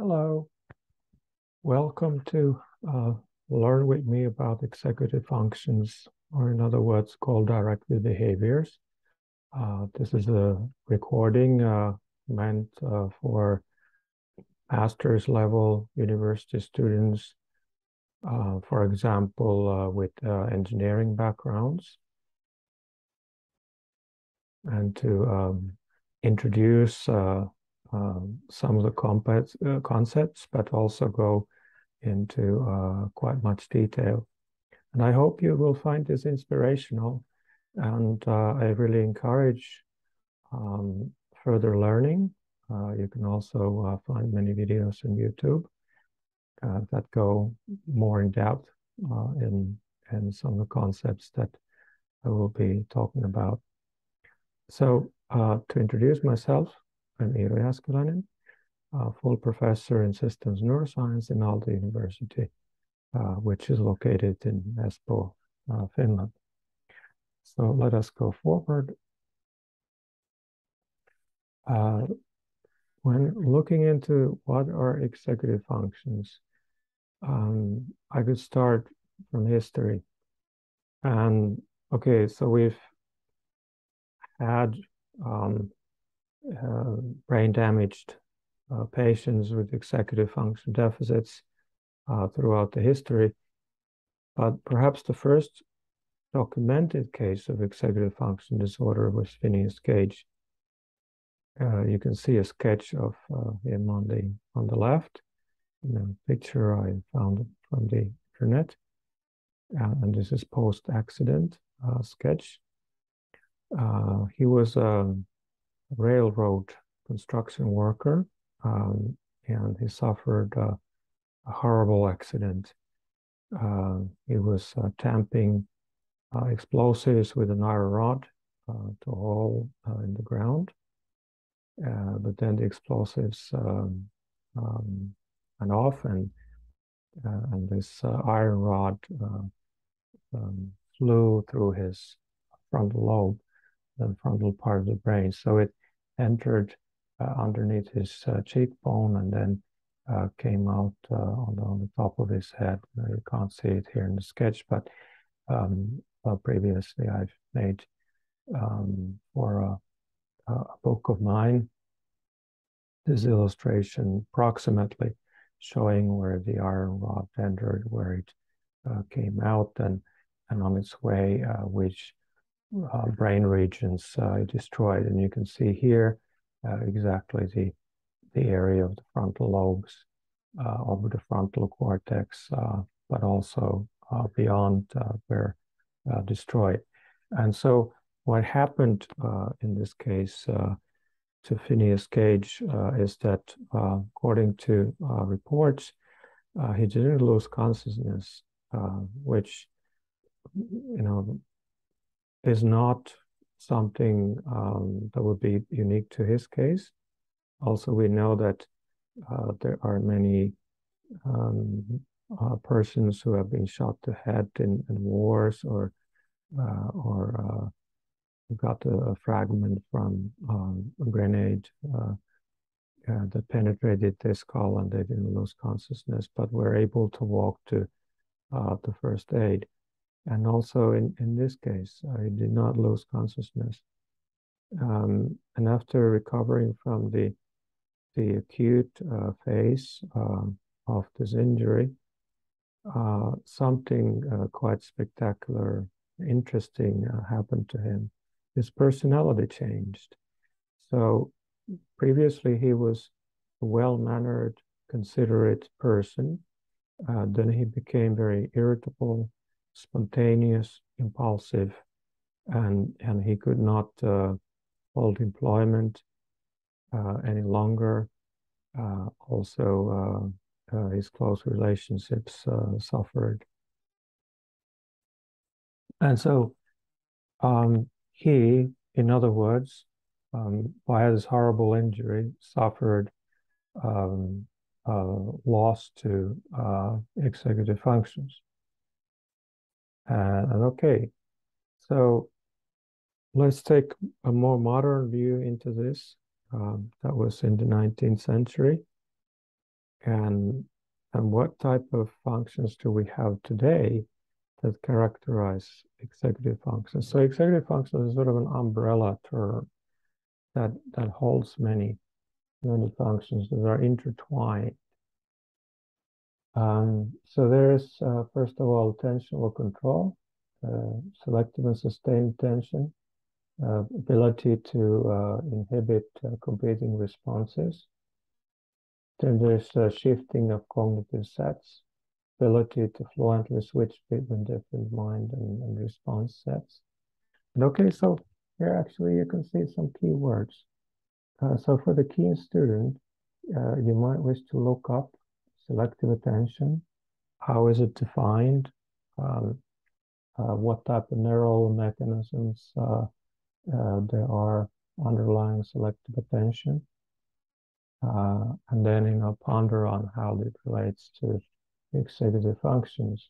Hello, welcome to Learn With Me About Executive Functions, or in other words, called Directed Behaviors. This is a recording meant for master's level university students, for example, with engineering backgrounds, and to introduce some of the concepts, but also go into quite much detail. And I hope you will find this inspirational, and I really encourage further learning. You can also find many videos on YouTube that go more in depth in some of the concepts that I will be talking about. So to introduce myself, I'm Iiro Jaaskelainen, full professor in systems neuroscience in Aalto University, which is located in Espoo, Finland. So let us go forward. When looking into what are executive functions, I could start from history. And okay, so we've had brain damaged patients with executive function deficits throughout the history. But perhaps the first documented case of executive function disorder was Phineas Gage. You can see a sketch of him on the left, and a picture I found from the internet. And this is post-accident sketch. He was railroad construction worker, and he suffered a horrible accident. He was tamping explosives with an iron rod to a hole in the ground, but then the explosives went off, and this iron rod flew through his frontal lobe, the frontal part of the brain. So it entered underneath his cheekbone, and then came out on the top of his head. Now, you can't see it here in the sketch, but previously I've made for a book of mine this illustration, approximately showing where the iron rod entered, where it came out, and on its way which brain regions destroyed. And you can see here exactly the area of the frontal lobes, over the frontal cortex, but also beyond, were destroyed. And so what happened in this case to Phineas Gage is that, according to reports, he didn't lose consciousness, which, you know, is not something that would be unique to his case. Also, we know that there are many persons who have been shot to head in wars, or got a fragment from a grenade that penetrated their skull, and they didn't lose consciousness, but were able to walk to the first aid. And also in this case, I did not lose consciousness. And after recovering from the acute phase of this injury, something quite spectacular, interesting happened to him. His personality changed. So previously he was a well-mannered, considerate person. Then he became very irritable, spontaneous, impulsive, and he could not hold employment any longer. Also, his close relationships suffered. And so he, in other words, by his horrible injury, suffered loss to executive functions. And okay, so let's take a more modern view into this. That was in the 19th century. And what type of functions do we have today that characterize executive functions? So executive function is sort of an umbrella term that holds many functions that are intertwined. So there is, first of all, tensional control, selective and sustained tension, ability to inhibit competing responses. Then there's shifting of cognitive sets, ability to fluently switch between different mind and response sets. And okay, so here actually you can see some key words. So for the keen student, you might wish to look up selective attention. How is it defined? What type of neural mechanisms there are underlying selective attention? And then, you know, ponder on how it relates to executive functions.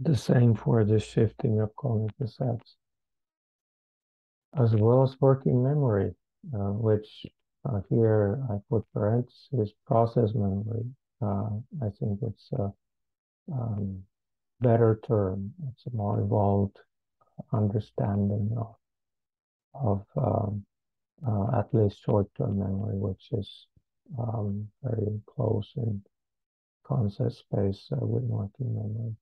The same for the shifting of cognitive sets, as well as working memory, which here I put parentheses, process memory. I think it's a better term. It's a more evolved understanding of at least short-term memory, which is very close in concept space with working memory.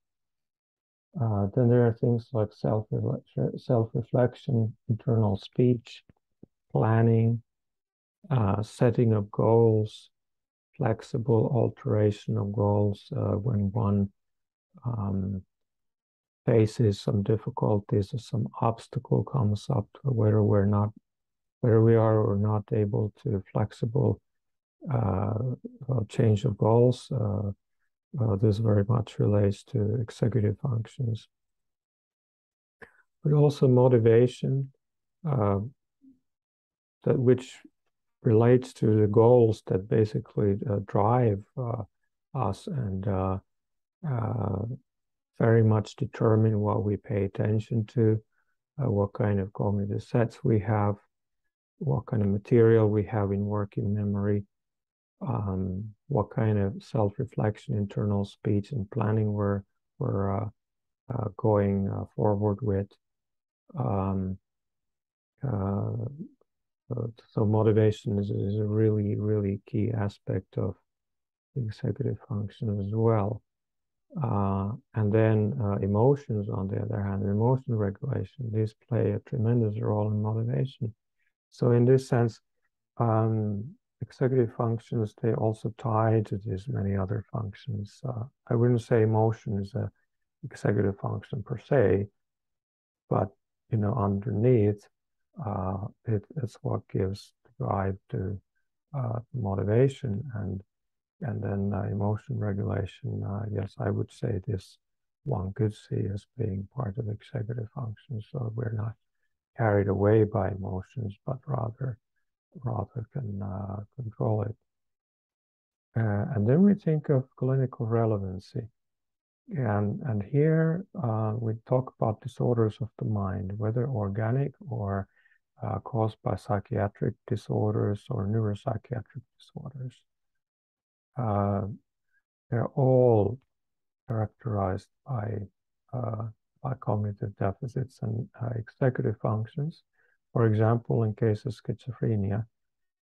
Then there are things like self-reflection, internal speech, planning, setting of goals, flexible alteration of goals when one faces some difficulties or some obstacle comes up, whether we are or not able to flexible change of goals. This very much relates to executive functions. But also motivation, which relates to the goals that basically drive us and very much determine what we pay attention to, what kind of cognitive sets we have, what kind of material we have in working memory, what kind of self-reflection, internal speech, and planning we're going forward with. So motivation is a really, really key aspect of executive function as well. And then emotions, on the other hand, emotion regulation, these play a tremendous role in motivation. So in this sense, executive functions, they also tie to these many other functions. I wouldn't say emotion is an executive function per se, but, you know, underneath, it's what gives drive to motivation, and then emotion regulation. Yes, I would say this one could see as being part of executive function, so we're not carried away by emotions, but rather can control it. And then we think of clinical relevancy. And here we talk about disorders of the mind, whether organic or caused by psychiatric disorders or neuropsychiatric disorders. They're all characterized by cognitive deficits and executive functions. For example, in case of schizophrenia,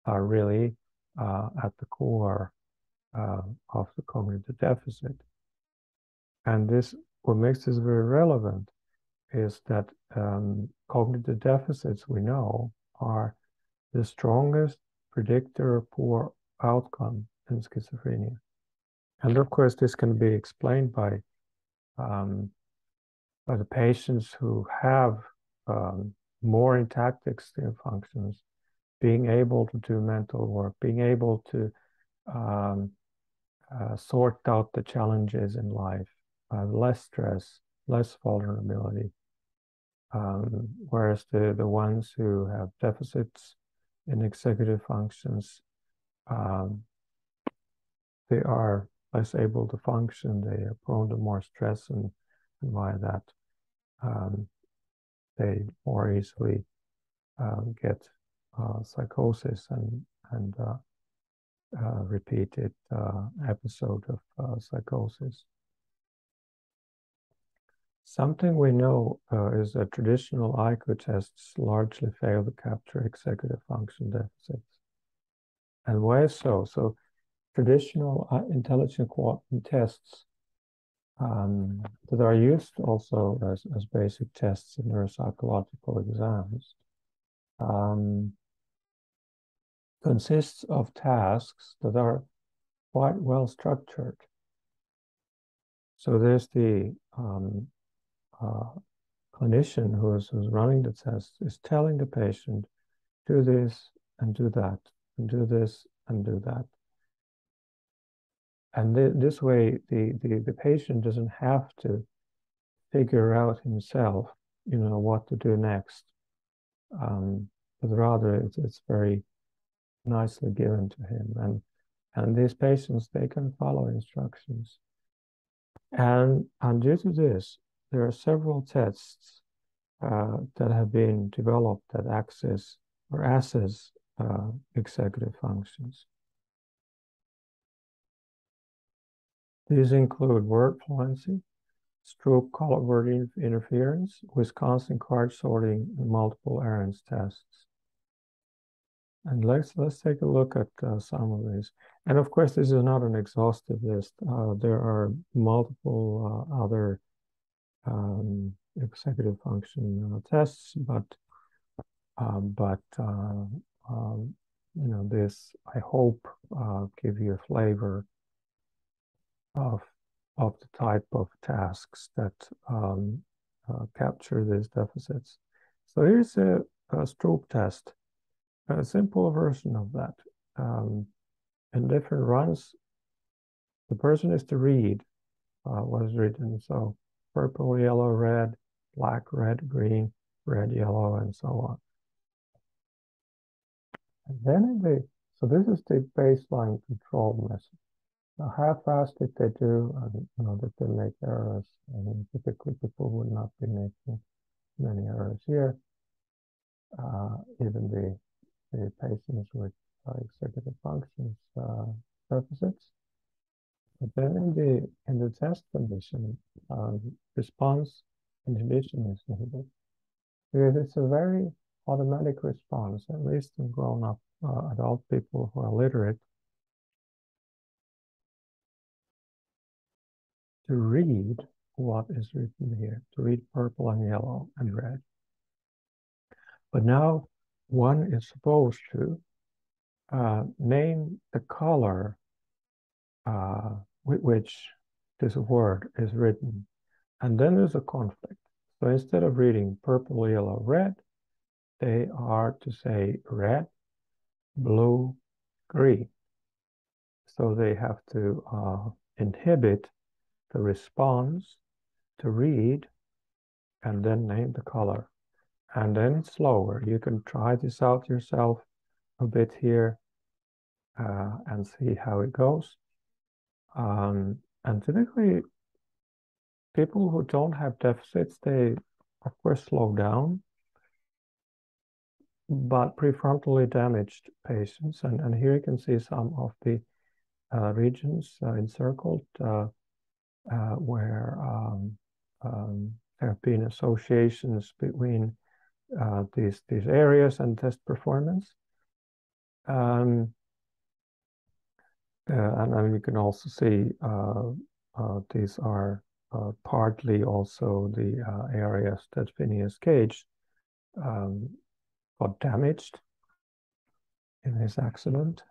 are really at the core of the cognitive deficit. And this, what makes this very relevant is that cognitive deficits, we know, are the strongest predictor of poor outcome in schizophrenia. And of course, this can be explained by the patients who have more intact executive functions, being able to do mental work, being able to sort out the challenges in life, less stress, less vulnerability. Whereas the ones who have deficits in executive functions, they are less able to function, they are prone to more stress, and by that, they more easily get psychosis and repeated episode of psychosis. Something we know is that traditional IQ tests largely fail to capture executive function deficits. And why so? So traditional intelligent tests that are used also as basic tests in neuropsychological exams consists of tasks that are quite well structured. So there's the clinician who's running the test is telling the patient, do this and do that, and do this and do that. And this way, the patient doesn't have to figure out himself, you know, what to do next. But rather, it's very nicely given to him. And these patients, they can follow instructions. And due to this, there are several tests that have been developed that assess executive functions. These include word fluency, Stroop color word interference, Wisconsin card sorting, and multiple errands tests. And let's take a look at some of these. And of course, this is not an exhaustive list. There are multiple other executive function tests, but you know, this I hope give you a flavor of the type of tasks that capture these deficits. So here's a Stroop test, a simple version of that. In different runs, the person is to read what is written. So purple, yellow, red, black, red, green, red, yellow, and so on. And then so this is the baseline control method. Now, how fast did they do? And you know, did they make errors? And typically, people would not be making many errors here. Even the patients with executive functions deficits. But then in the test condition, response inhibition is needed because it's a very automatic response, at least in grown-up adult people who are literate. To read what is written here, to read purple and yellow and red. But now one is supposed to name the color with which this word is written. And then there's a conflict. So instead of reading purple, yellow, red, they are to say red, blue, green. So they have to inhibit the response to read and then name the color. And then it's slower. You can try this out yourself a bit here and see how it goes. And typically, people who don't have deficits, they of course slow down, but prefrontally damaged patients. And here you can see some of the regions encircled where there have been associations between these areas and test performance. And you can also see these are partly also the areas that Phineas Gage got damaged in his accident.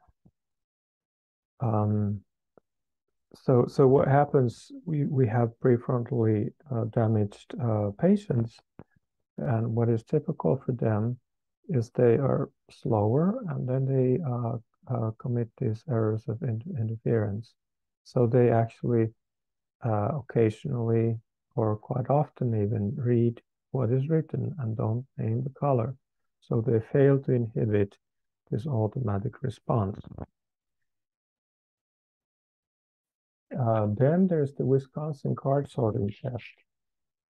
So what happens, we have prefrontally damaged patients, and what is typical for them is they are slower, and then they commit these errors of interference. So they actually occasionally, or quite often even, read what is written and don't name the color. So they fail to inhibit this automatic response. Then there's the Wisconsin card sorting test,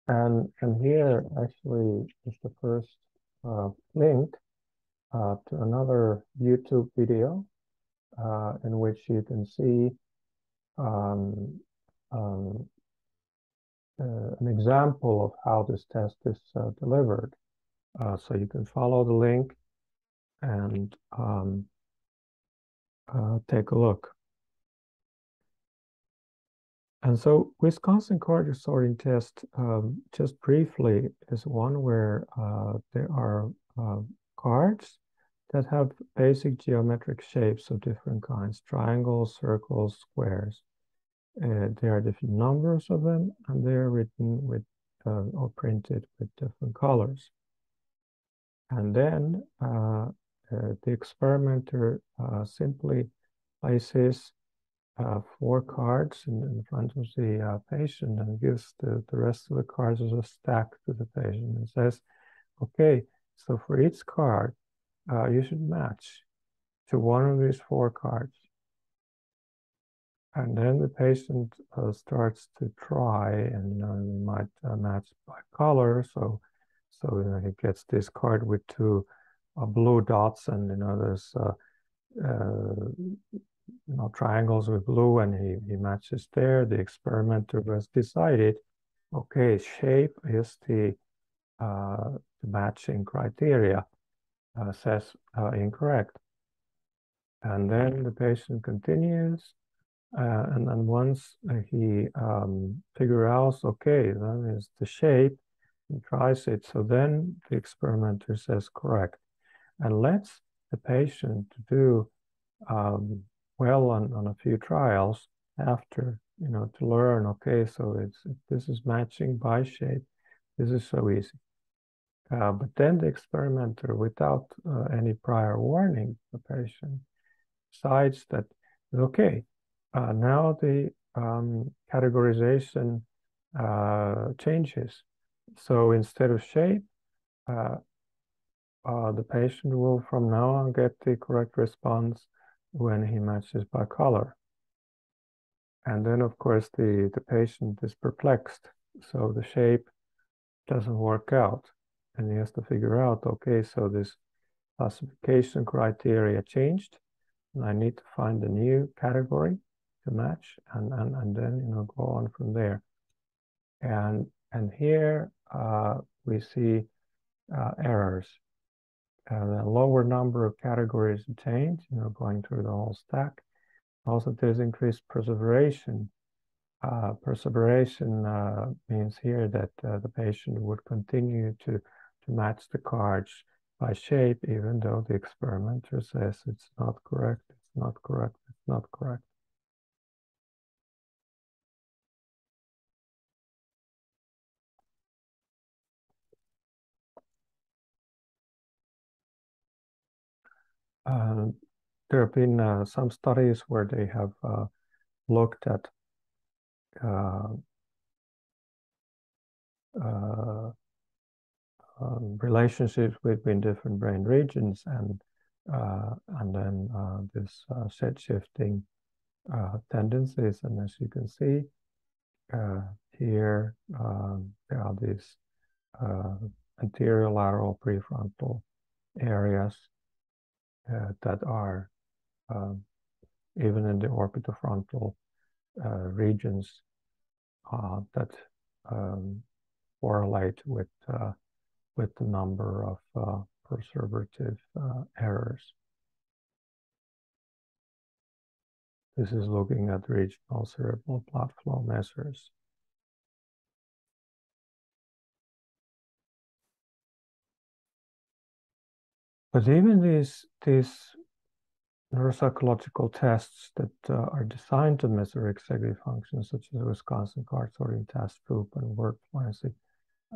and here actually is the first link to another YouTube video in which you can see an example of how this test is delivered. So you can follow the link and take a look. And so Wisconsin Card Sorting Test, just briefly, is one where there are cards that have basic geometric shapes of different kinds: triangles, circles, squares. There are different numbers of them, and they are written with or printed with different colors. And then the experimenter simply places four cards in front of the patient and gives the rest of the cards as a stack to the patient and says, okay, so for each card, you should match to one of these four cards. And then the patient starts to try, and they might match by color. So you know, he gets this card with two blue dots, and you know, there's you know, triangles with blue, and he matches there. The experimenter has decided, okay, shape is the matching criteria. Says incorrect. And then the patient continues, and then once he figures out, okay, that is the shape, and tries it, so then the experimenter says correct, and lets the patient do well on a few trials after, you know, to learn, okay, so this is matching by shape, this is so easy. But then the experimenter, without any prior warning to the patient, decides that, okay, now the categorization changes. So instead of shape, the patient will from now on get the correct response when he matches by color. And then, of course, the patient is perplexed. So the shape doesn't work out. And he has to figure out, okay, so this classification criteria changed, and I need to find a new category to match, and then, you know, go on from there. And here we see errors. A lower number of categories obtained, you know, going through the whole stack. Also, there's increased perseveration. Perseveration means here that the patient would continue to match the cards by shape, even though the experimenter says it's not correct, it's not correct, it's not correct. There have been some studies where they have looked at relationships between different brain regions, and then this set shifting tendencies, and as you can see here, there are these anterior lateral prefrontal areas that are even in the orbitofrontal regions that correlate with the number of perseverative errors. This is looking at regional cerebral blood flow measures. But even these neuropsychological tests that are designed to measure executive functions, such as the Wisconsin Card Sorting Test, Stroop, and word fluency,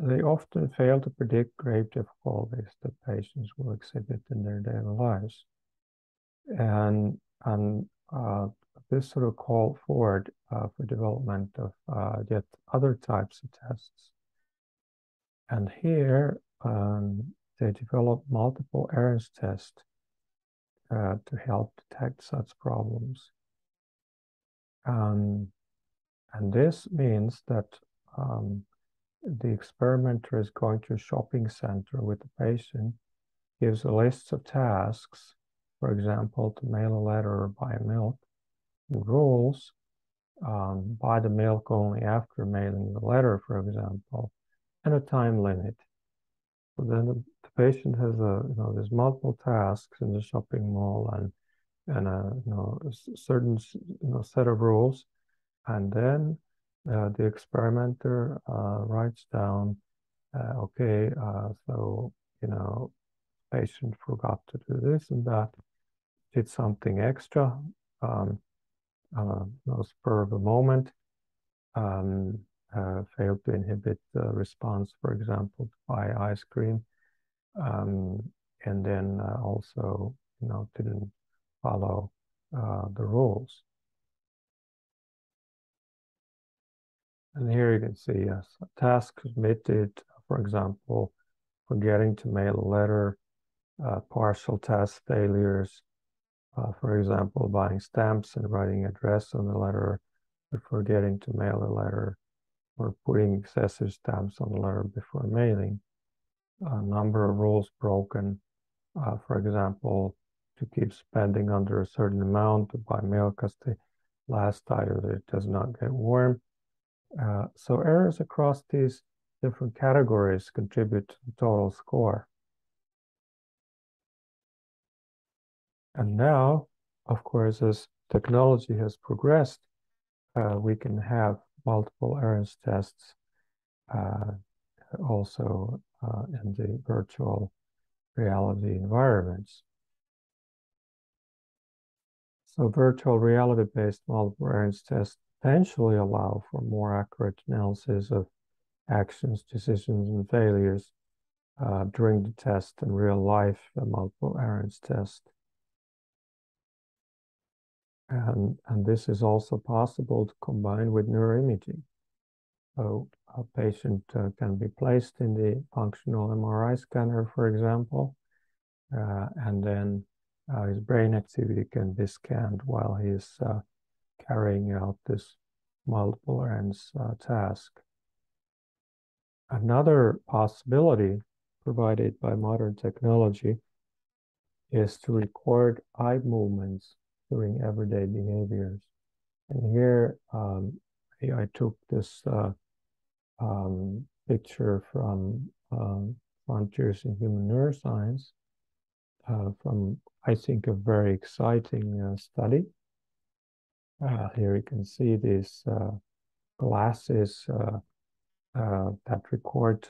they often fail to predict grave difficulties that patients will exhibit in their daily lives. And this sort of call forward for development of yet other types of tests. And here they develop multiple errors tests to help detect such problems. And this means that the experimenter is going to a shopping center with the patient, gives a list of tasks, for example, to mail a letter or buy milk, the rules, buy the milk only after mailing the letter, for example, and a time limit. So then the patient has a, there's multiple tasks in the shopping mall and a, a certain set of rules, and then the experimenter writes down, okay, so, patient forgot to do this and that, did something extra, spur of the moment, failed to inhibit the response, for example, to buy ice cream, and then also, didn't follow the rules. And here you can see, yes, a task committed, for example, forgetting to mail a letter, partial task failures, for example, buying stamps and writing address on the letter, or forgetting to mail a letter, or putting excessive stamps on the letter before mailing. A number of rules broken, for example, to keep spending under a certain amount, to buy milk as the last item that does not get warm. So errors across these different categories contribute to the total score. And now, of course, as technology has progressed, we can have multiple errors tests also in the virtual reality environments. So virtual reality-based multiple errors tests potentially allow for more accurate analysis of actions, decisions, and failures during the test in real life, the multiple errors test. And this is also possible to combine with neuroimaging. So a patient can be placed in the functional MRI scanner, for example, and then his brain activity can be scanned while he is carrying out this multiple errands task. Another possibility provided by modern technology is to record eye movements during everyday behaviors. And here I took this picture from Frontiers in Human Neuroscience from, I think, a very exciting study. Here you can see these glasses that record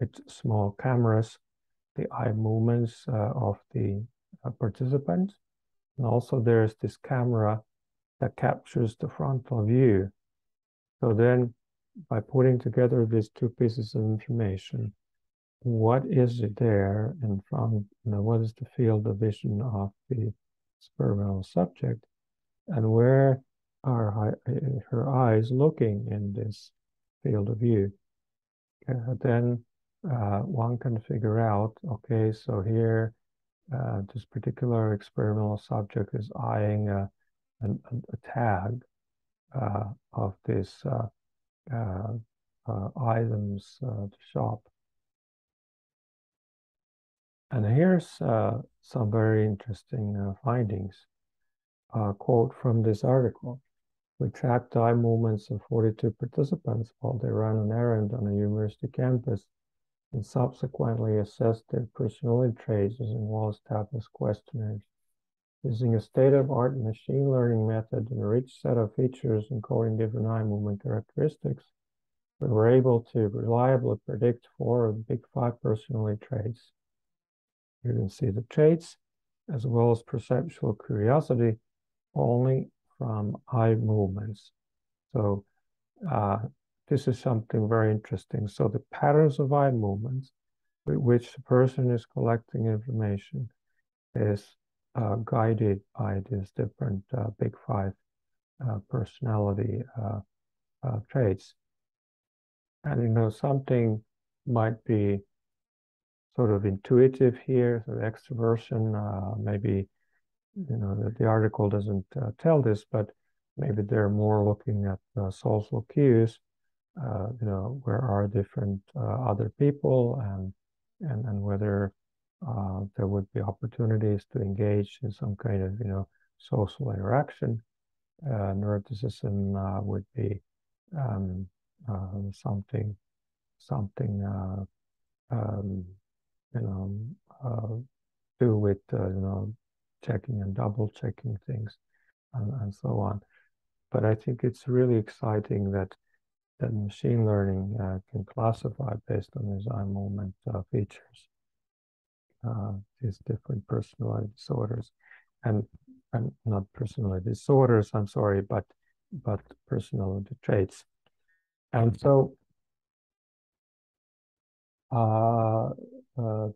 with small cameras the eye movements of the participants. And also there's this camera that captures the frontal view. So then by putting together these two pieces of information, what is it there in front, what is the field of vision of the experimental subject, and where are her eyes looking in this field of view? Then one can figure out, okay, so here this particular experimental subject is eyeing a tag of this items shop. And here's some very interesting findings. A quote from this article: "We tracked eye movements of 42 participants while they ran an errand on a university campus, and subsequently assessed their personality traits using Wallace Tapas questionnaires. Using a state-of-the-art machine learning method and a rich set of features encoding different eye movement characteristics, we were able to reliably predict 4 of the big 5 personality traits." You can see the traits, as well as perceptual curiosity, only from eye movements. So this is something very interesting. So the patterns of eye movements with which the person is collecting information is guided by these different big 5 personality traits. And something might be sort of intuitive here, so extroversion, maybe the article doesn't tell this, but maybe they're more looking at social cues. Where are different other people, and whether there would be opportunities to engage in some kind of, social interaction. Neuroticism would be do with checking and double checking things and so on. But I think it's really exciting that machine learning can classify based on these eye movement features these different personality disorders, and not personality disorders, I'm sorry, but personality traits. And so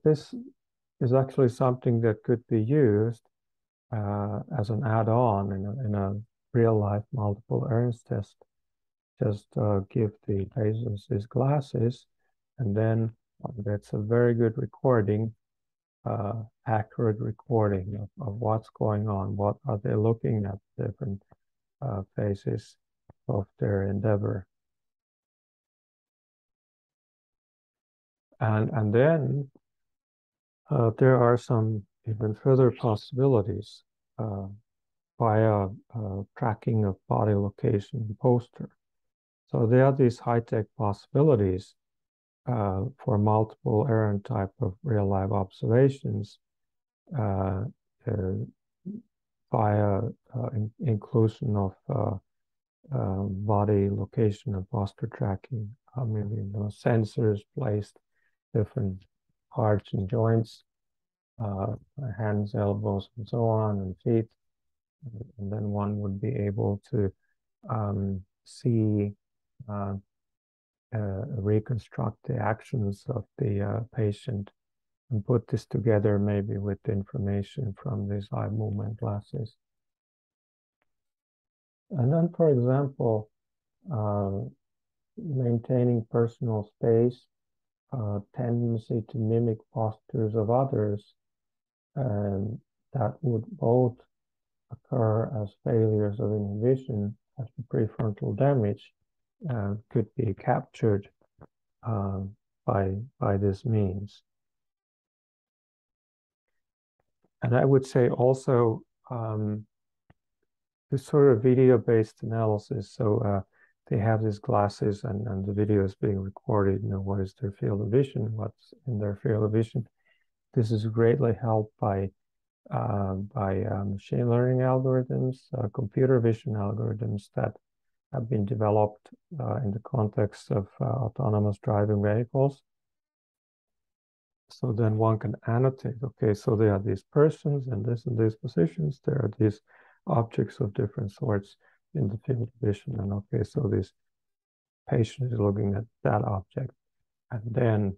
this is actually something that could be used as an add-on in a real-life multiple Ernst test. Just give the patients these glasses, and then that's a very good recording, accurate recording of what's going on, what are they looking at, different phases of their endeavor. And then there are some even further possibilities via tracking of body location posture. So there are these high-tech possibilities for multiple errand type of real-life observations via inclusion of body location and posture tracking. I mean, sensors placed different parts and joints, hands, elbows, and so on, and feet. And then one would be able to see, reconstruct the actions of the patient and put this together maybe with information from these eye movement glasses. And then, for example, maintaining personal space, tendency to mimic postures of others, and that would both occur as failures of inhibition as the prefrontal damage could be captured by this means. And I would say also this sort of video-based analysis. So they have these glasses and the video is being recorded, what is their field of vision, what's in their field of vision. This is greatly helped by machine learning algorithms, computer vision algorithms that have been developed in the context of autonomous driving vehicles. So then one can annotate, okay, so there are these persons in this and these positions, there are these objects of different sorts in the field of vision, and okay, so this patient is looking at that object, and then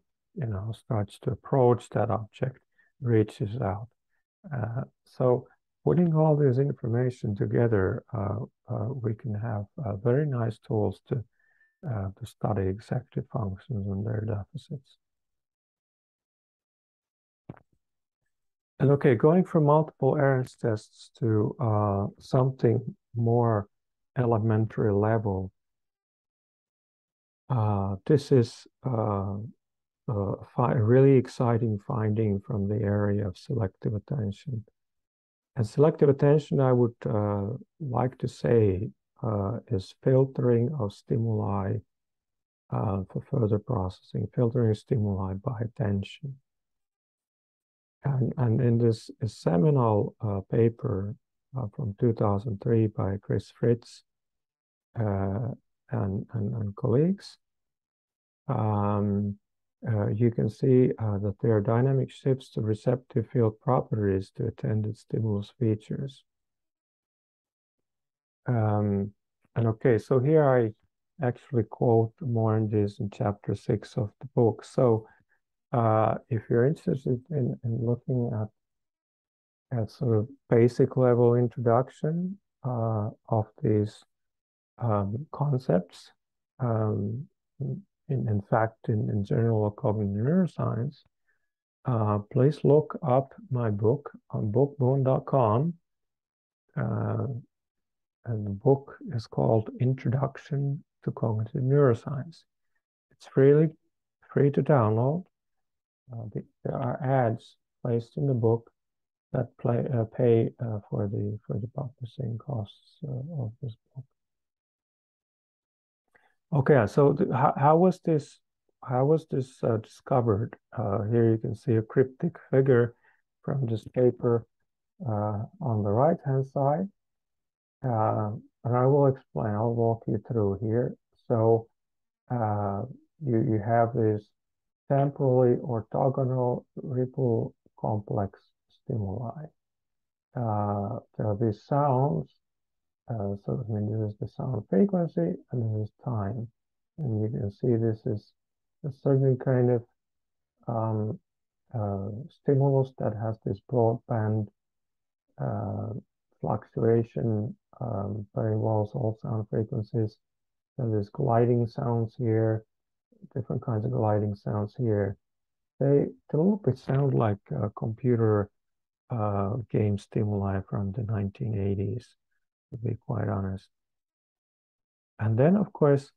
starts to approach that object, reaches out. So putting all this information together, we can have very nice tools to study executive functions and their deficits. And okay, going from multiple Ernst tests to something more elementary level. This is a really exciting finding from the area of selective attention. And selective attention, I would like to say, is filtering of stimuli for further processing, filtering stimuli by attention. And in this seminal paper, from 2003 by Chris Fritz and colleagues. You can see that there are dynamic shifts to receptive field properties to attended stimulus features. And okay, so here I actually quote more on this in chapter 6 of the book. So if you're interested in looking at sort of basic level introduction of these concepts, in fact, in general cognitive neuroscience, please look up my book on bookboon.com. And the book is called Introduction to Cognitive Neuroscience. It's freely free to download. There are ads placed in the book that pay for the publishing costs of this book. Okay, so how was this discovered? Here you can see a cryptic figure from this paper on the right-hand side, and I will explain. I'll walk you through here. So you have this temporally orthogonal ripple complex stimuli. There are these sounds. So I mean, this is the sound frequency, and this is time. And you can see this is a certain kind of stimulus that has this broadband fluctuation, very well, so all sound frequencies. And there's gliding sounds here, different kinds of gliding sounds here. They a little bit sound like computer game stimuli from the 1980s, to be quite honest. And then, of course,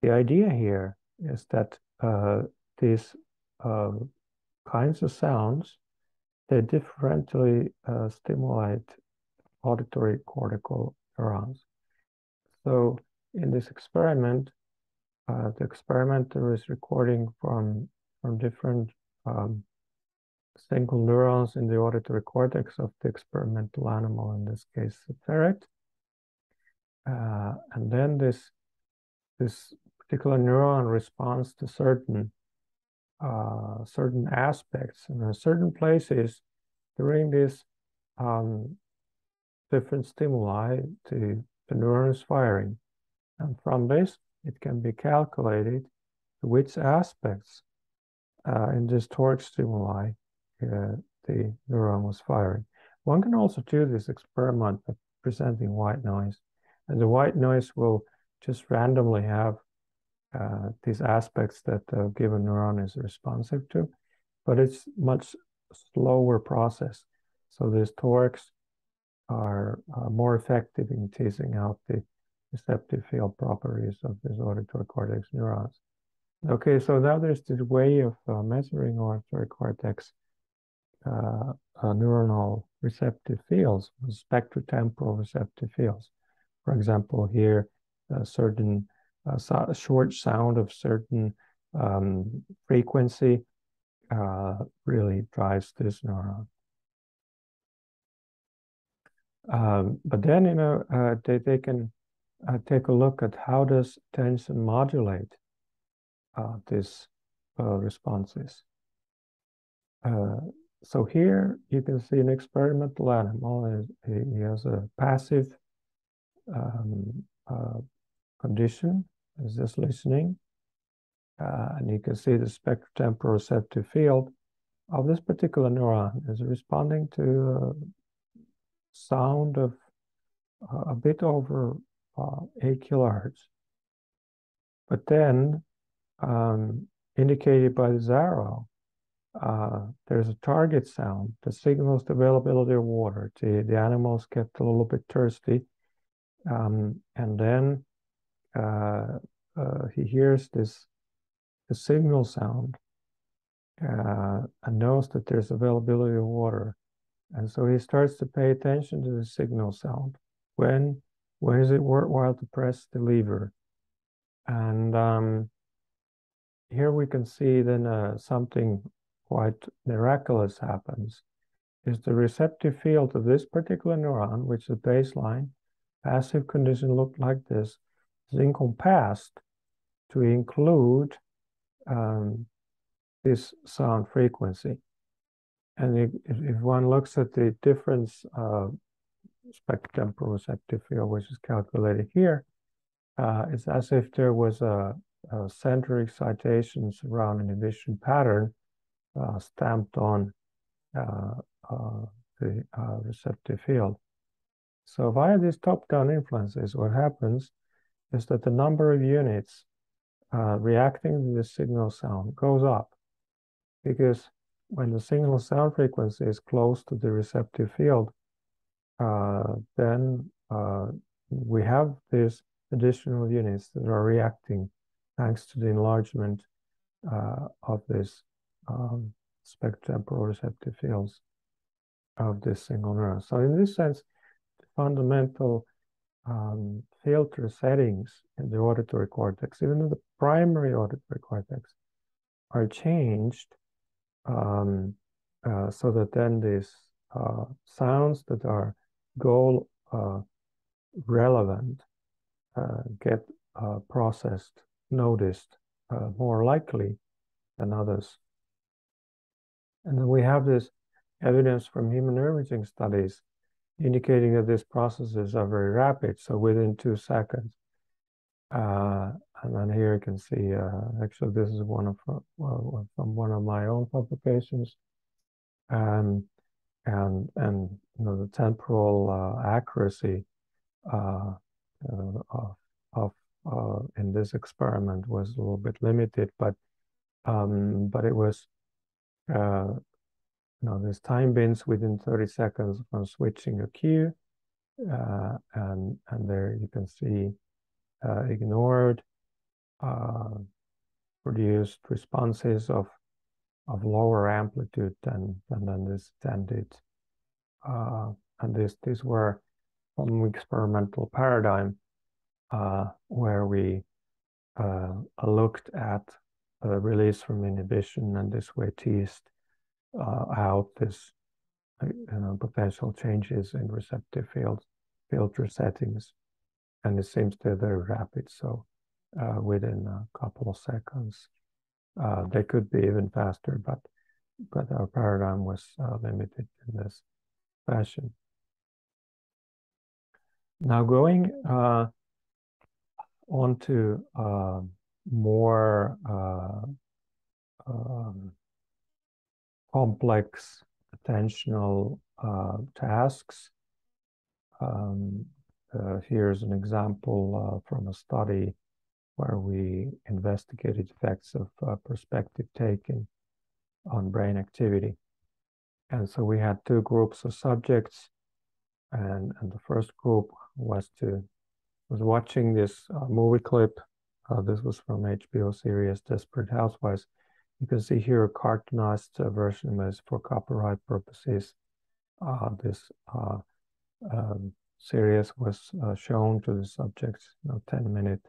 the idea here is that these kinds of sounds, they differentially stimulate auditory cortical neurons. So in this experiment, the experimenter is recording from different single neurons in the auditory cortex of the experimental animal, in this case, the ferret. And then this particular neuron responds to certain aspects, and in certain places during this different stimuli, the neuron is firing, and from this it can be calculated which aspects in this toric stimuli the neuron was firing. One can also do this experiment by presenting white noise, and the white noise will just randomly have these aspects that a given neuron is responsive to, but it's much slower process. So these torics are more effective in teasing out the receptive field properties of these auditory cortex neurons. Okay, so now there's this way of measuring auditory cortex neuronal receptive fields, spectrotemporal receptive fields. For example, here, certain short sound of certain frequency really drives this neuron. But then, you know, they can take a look at how does attention modulate these responses. So here you can see an experimental animal. He has a passive condition, is just listening, and you can see the spectrotemporal receptive field of this particular neuron is responding to sound of a bit over 8 kilohertz. But then, indicated by this arrow, there's a target sound that signals the availability of water. The animal's kept a little bit thirsty, and then he hears the signal sound and knows that there's availability of water, and so he starts to pay attention to the signal sound. When is it worthwhile to press the lever? And here we can see then something quite miraculous happens. Is the receptive field of this particular neuron, which the baseline passive condition looked like this, is encompassed to include this sound frequency. And if one looks at the difference spectrotemporal receptive field, which is calculated here, it's as if there was a center excitation surround inhibition pattern stamped on the receptive field. So via these top-down influences, what happens is that the number of units reacting to the signal sound goes up, because when the signal sound frequency is close to the receptive field, then we have these additional units that are reacting thanks to the enlargement of this temporal receptive fields of this single neuron. So in this sense, the fundamental filter settings in the auditory cortex, even in the primary auditory cortex, are changed so that then these sounds that are goal relevant get processed, noticed more likely than others. And then we have this evidence from human neuroimaging studies indicating that these processes are very rapid, so within 2 seconds. And then here you can see, actually this is one of, from one of my own publications. And you know, the temporal accuracy in this experiment was a little bit limited, but it was you know, there's time bins within 30 seconds from switching a cue, and there you can see ignored, produced responses of lower amplitude than this intended. And these were from experimental paradigm where we looked at release from inhibition and this way teased out this potential changes in receptive fields, filter settings. And it seems they're very rapid, so within a couple of seconds. They could be even faster, but our paradigm was limited in this fashion. Now going on to more complex attentional tasks. Here's an example from a study where we investigated effects of perspective taking on brain activity. And so we had 2 groups of subjects, and the first group was watching this movie clip. This was from HBO series Desperate Housewives. You can see here a cartoonized version is for copyright purposes. This series was shown to the subjects, you know, 10-minute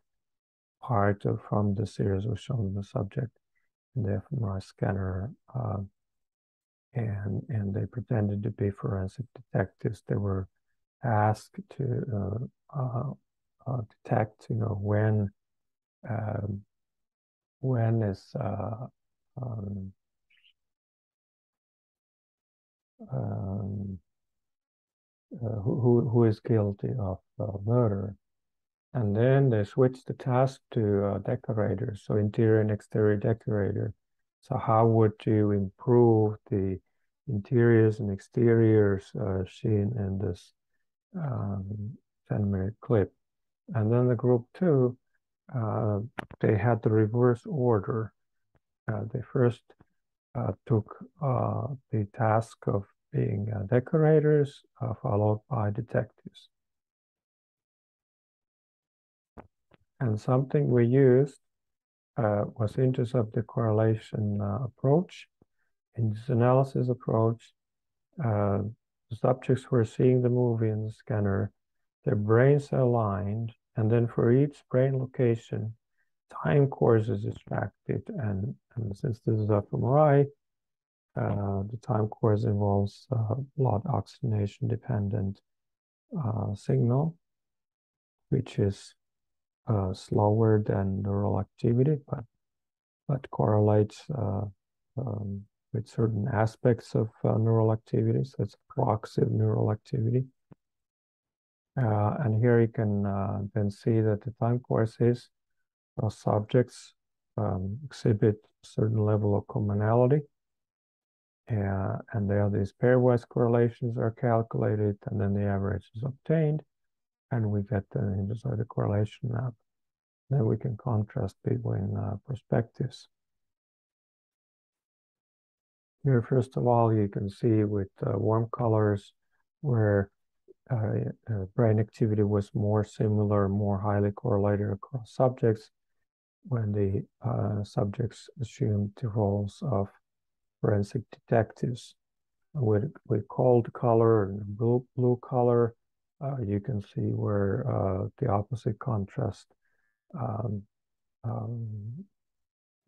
part from the series was shown to the subject in the fMRI scanner, and they pretended to be forensic detectives. They were asked to detect, you know, when is who is guilty of murder. And then they switched the task to decorators, so interior and exterior decorator. So how would you improve the interiors and exteriors seen in this 10-minute clip? And then the group 2, they had the reverse order. They first took the task of being decorators, followed by detectives. And something we used was interceptive correlation approach. In this analysis approach, the subjects were seeing the movie in the scanner, their brains aligned, and then for each brain location, time course is extracted. And since this is fMRI, the time course involves blood oxygenation dependent signal, which is slower than neural activity, but correlates with certain aspects of neural activity. So it's proximal neural activity. And here you can then see that the time courses of subjects exhibit a certain level of commonality. And there these pairwise correlations are calculated, and then the average is obtained. And we get the interceptive correlation map. Then we can contrast between perspectives. Here, first of all, you can see with warm colors where brain activity was more similar, more highly correlated across subjects when the subjects assumed the roles of forensic detectives with cold color and blue color. You can see where the opposite contrast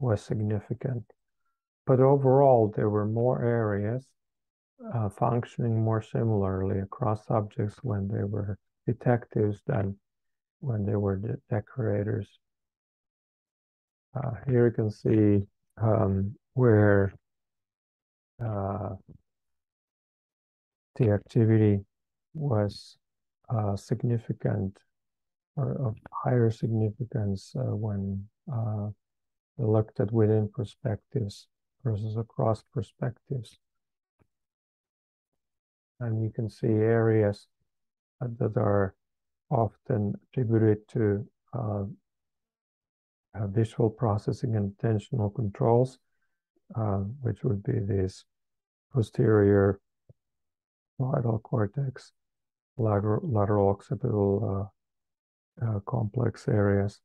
was significant. But overall, there were more areas functioning more similarly across subjects when they were detectives than when they were decorators. Here you can see where the activity was significant or of higher significance when looked at within perspectives versus across perspectives. And you can see areas that are often attributed to visual processing and attentional controls, which would be these posterior parietal cortex, lateral occipital complex areas.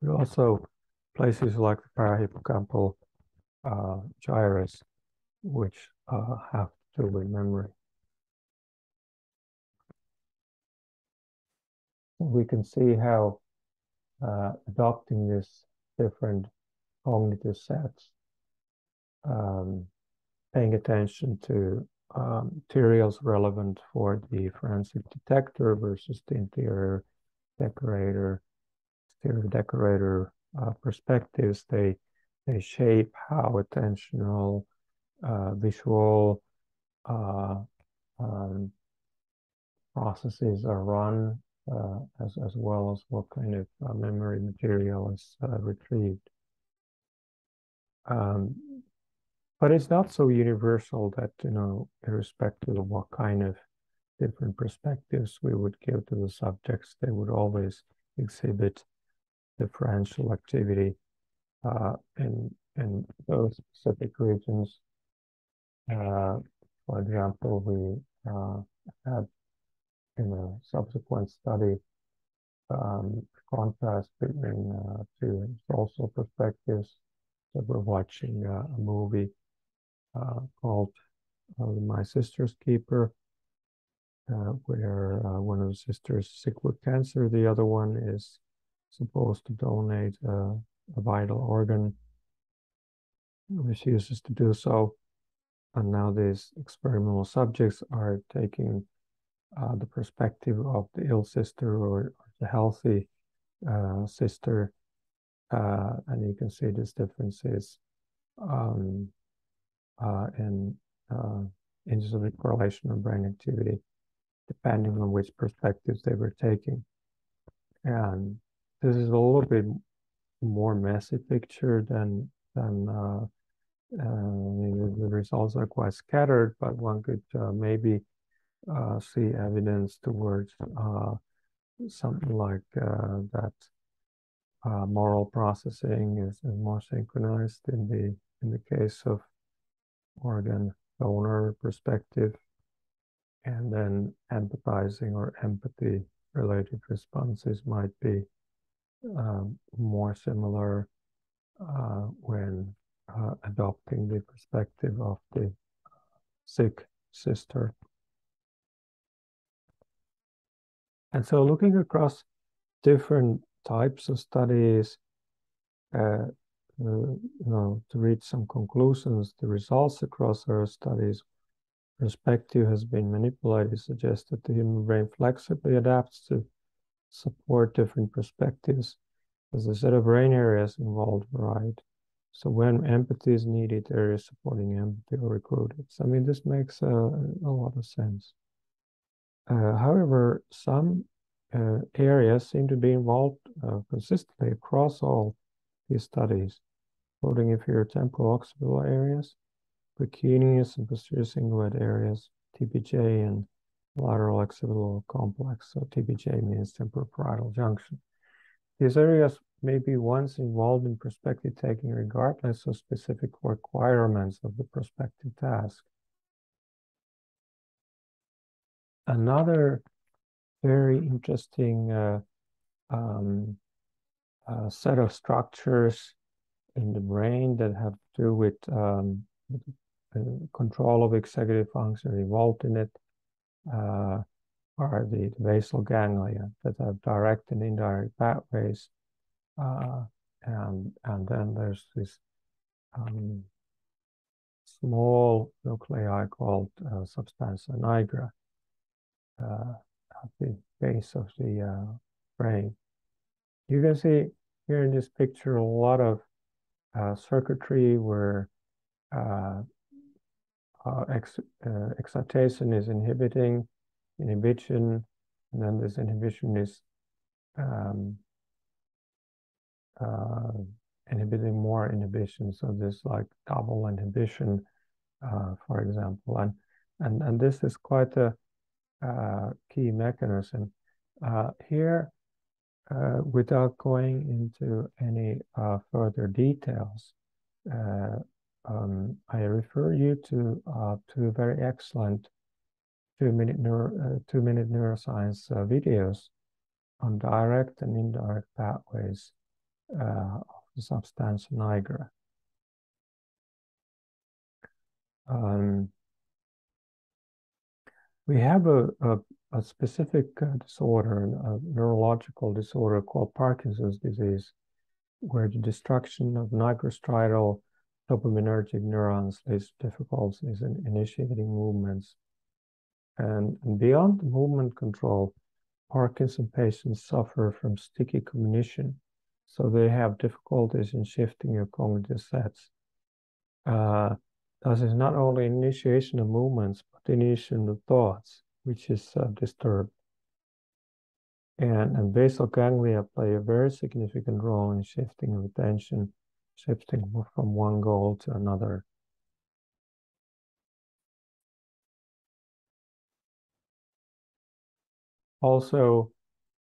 But also places like the parahippocampal gyrus, which have to do with memory. We can see how adopting these different cognitive sets, paying attention to materials relevant for the forensic detector versus the interior decorator, perspectives, they shape how attentional, visual processes are run, as well as what kind of memory material is retrieved. But it's not so universal that, you know, irrespective of what kind of different perspectives we would give to the subjects, they would always exhibit differential activity in those specific regions. For example, we had in a subsequent study contrast between two social perspectives that were watching a movie called My Sister's Keeper, where one of the sisters is sick with cancer, the other one is supposed to donate a vital organ, refuses to do so. And now these experimental subjects are taking the perspective of the ill sister or the healthy sister. And you can see these differences in intercept correlation of brain activity, depending on which perspectives they were taking. And this is a little bit more messy picture than the results are quite scattered, but one could maybe see evidence towards something like that moral processing is more synchronized in the case of organ donor perspective, and then empathizing or empathy related responses might be more similar when adopting the perspective of the sick sister. And so looking across different types of studies, to reach some conclusions, the results across our studies, perspective has been manipulated, suggests that the human brain flexibly adapts to support different perspectives as the set of brain areas involved varied. So when empathy is needed, areas supporting empathy are recruited. So, I mean, this makes a lot of sense. However, some areas seem to be involved consistently across all these studies, including inferior temporal occipital areas, precuneus and posterior cingulate areas, TPJ, and lateral occipital complex. So TPJ means temporoparietal junction. These areas may be once involved in perspective taking, regardless of specific requirements of the perspective task. Another very interesting set of structures in the brain that have to do with control of executive function involved in it are the basal ganglia that have direct and indirect pathways. And then there's this small nuclei called substantia nigra at the base of the brain. You can see here in this picture a lot of circuitry where excitation is inhibiting inhibition, and then this inhibition is inhibiting more inhibition. So this like double inhibition, for example, and this is quite a key mechanism here. Without going into any further details, I refer you to a very excellent two-minute neuroscience videos on direct and indirect pathways of the substantia nigra. We have a specific disorder, a neurological disorder called Parkinson's disease, where the destruction of nigrostriatal dopaminergic neurons leads to difficulties in initiating movements. And beyond the movement control, Parkinson patients suffer from sticky cognition. So they have difficulties in shifting your cognitive sets. Thus, it's not only initiation of movements, but initiation of thoughts, which is disturbed. And basal ganglia play a very significant role in shifting of attention, shifting from one goal to another. Also,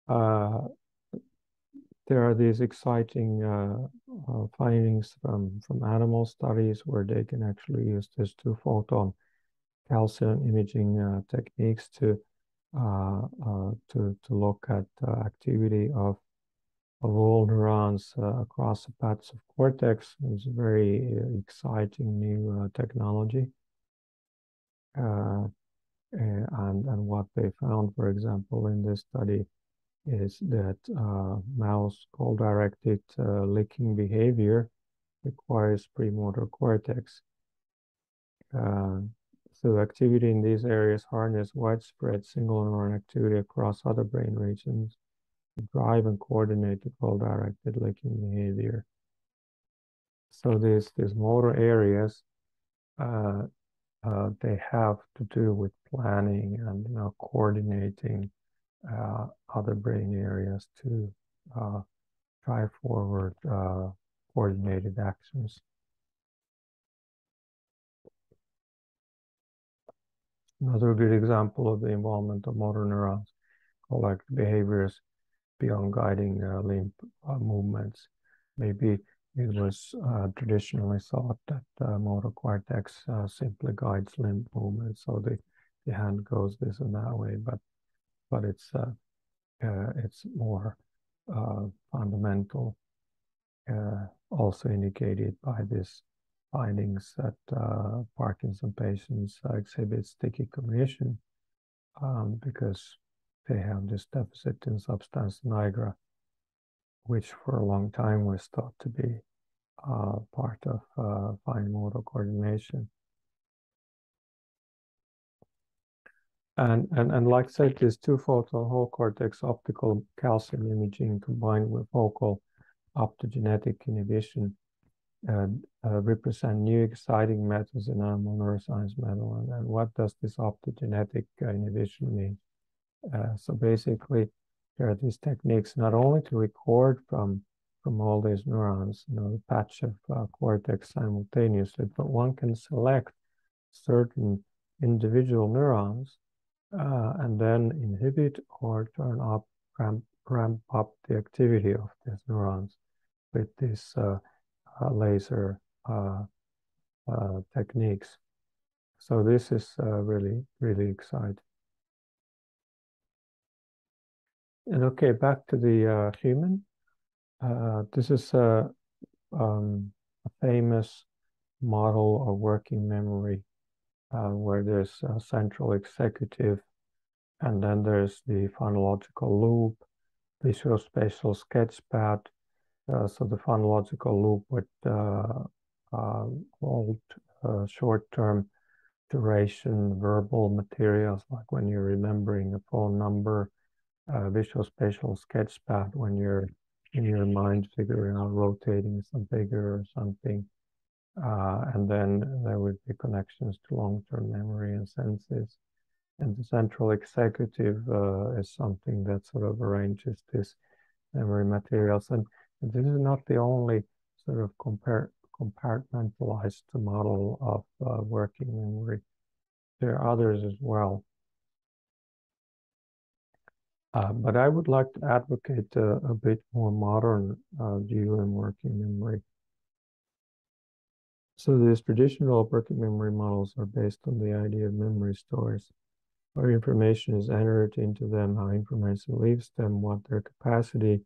there are these exciting findings from animal studies where they can actually use this two-photon calcium imaging techniques to look at activity of all neurons across the paths of cortex. It's a very exciting new technology. And what they found, for example, in this study is that mouse goal-directed licking behavior requires premotor cortex. So activity in these areas harness widespread single neuron activity across other brain regions to drive and coordinate the goal-directed licking behavior. So these motor areas, they have to do with planning and, you know, coordinating other brain areas to try forward coordinated actions. Another good example of the involvement of motor neurons, like behaviors beyond guiding limb movements. Maybe it was traditionally thought that the motor cortex simply guides limb movements, so the hand goes this and that way, but it's more fundamental, also indicated by this findings that Parkinson patients exhibit sticky cognition because they have this deficit in substantia nigra, which for a long time was thought to be part of fine motor coordination. And like I said, this two-photon whole cortex optical calcium imaging combined with focal optogenetic inhibition represent new exciting methods in animal neuroscience model. And what does this optogenetic inhibition mean? So basically, there are these techniques not only to record from all these neurons, you know, the patch of cortex simultaneously, but one can select certain individual neurons and then inhibit or turn up, ramp up the activity of these neurons with this laser techniques. So this is really, really exciting. And okay, back to the human. This is a famous model of working memory where there's a central executive, and then there's the phonological loop, visuospatial sketchpad. So the phonological loop would hold short-term duration verbal materials, like when you're remembering a phone number, visuospatial sketchpad when you're in your mind figuring out rotating some figure or something. And then there would be connections to long-term memory and senses. And the central executive is something that sort of arranges these memory materials. And this is not the only sort of compartmentalized model of working memory. There are others as well. But I would like to advocate a bit more modern view in working memory. So these traditional working memory models are based on the idea of memory stores, where information is entered into them, how information leaves them, what their capacity,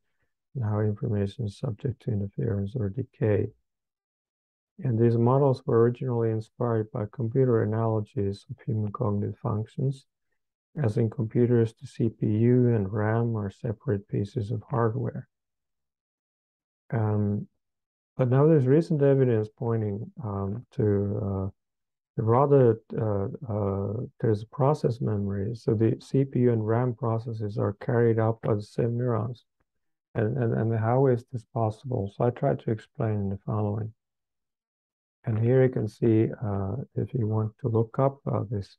and how information is subject to interference or decay. And these models were originally inspired by computer analogies of human cognitive functions. As in computers, the CPU and RAM are separate pieces of hardware. But now there's recent evidence pointing to there's process memory. So the CPU and RAM processes are carried out by the same neurons. And how is this possible? So I tried to explain in the following. And here you can see, if you want to look up this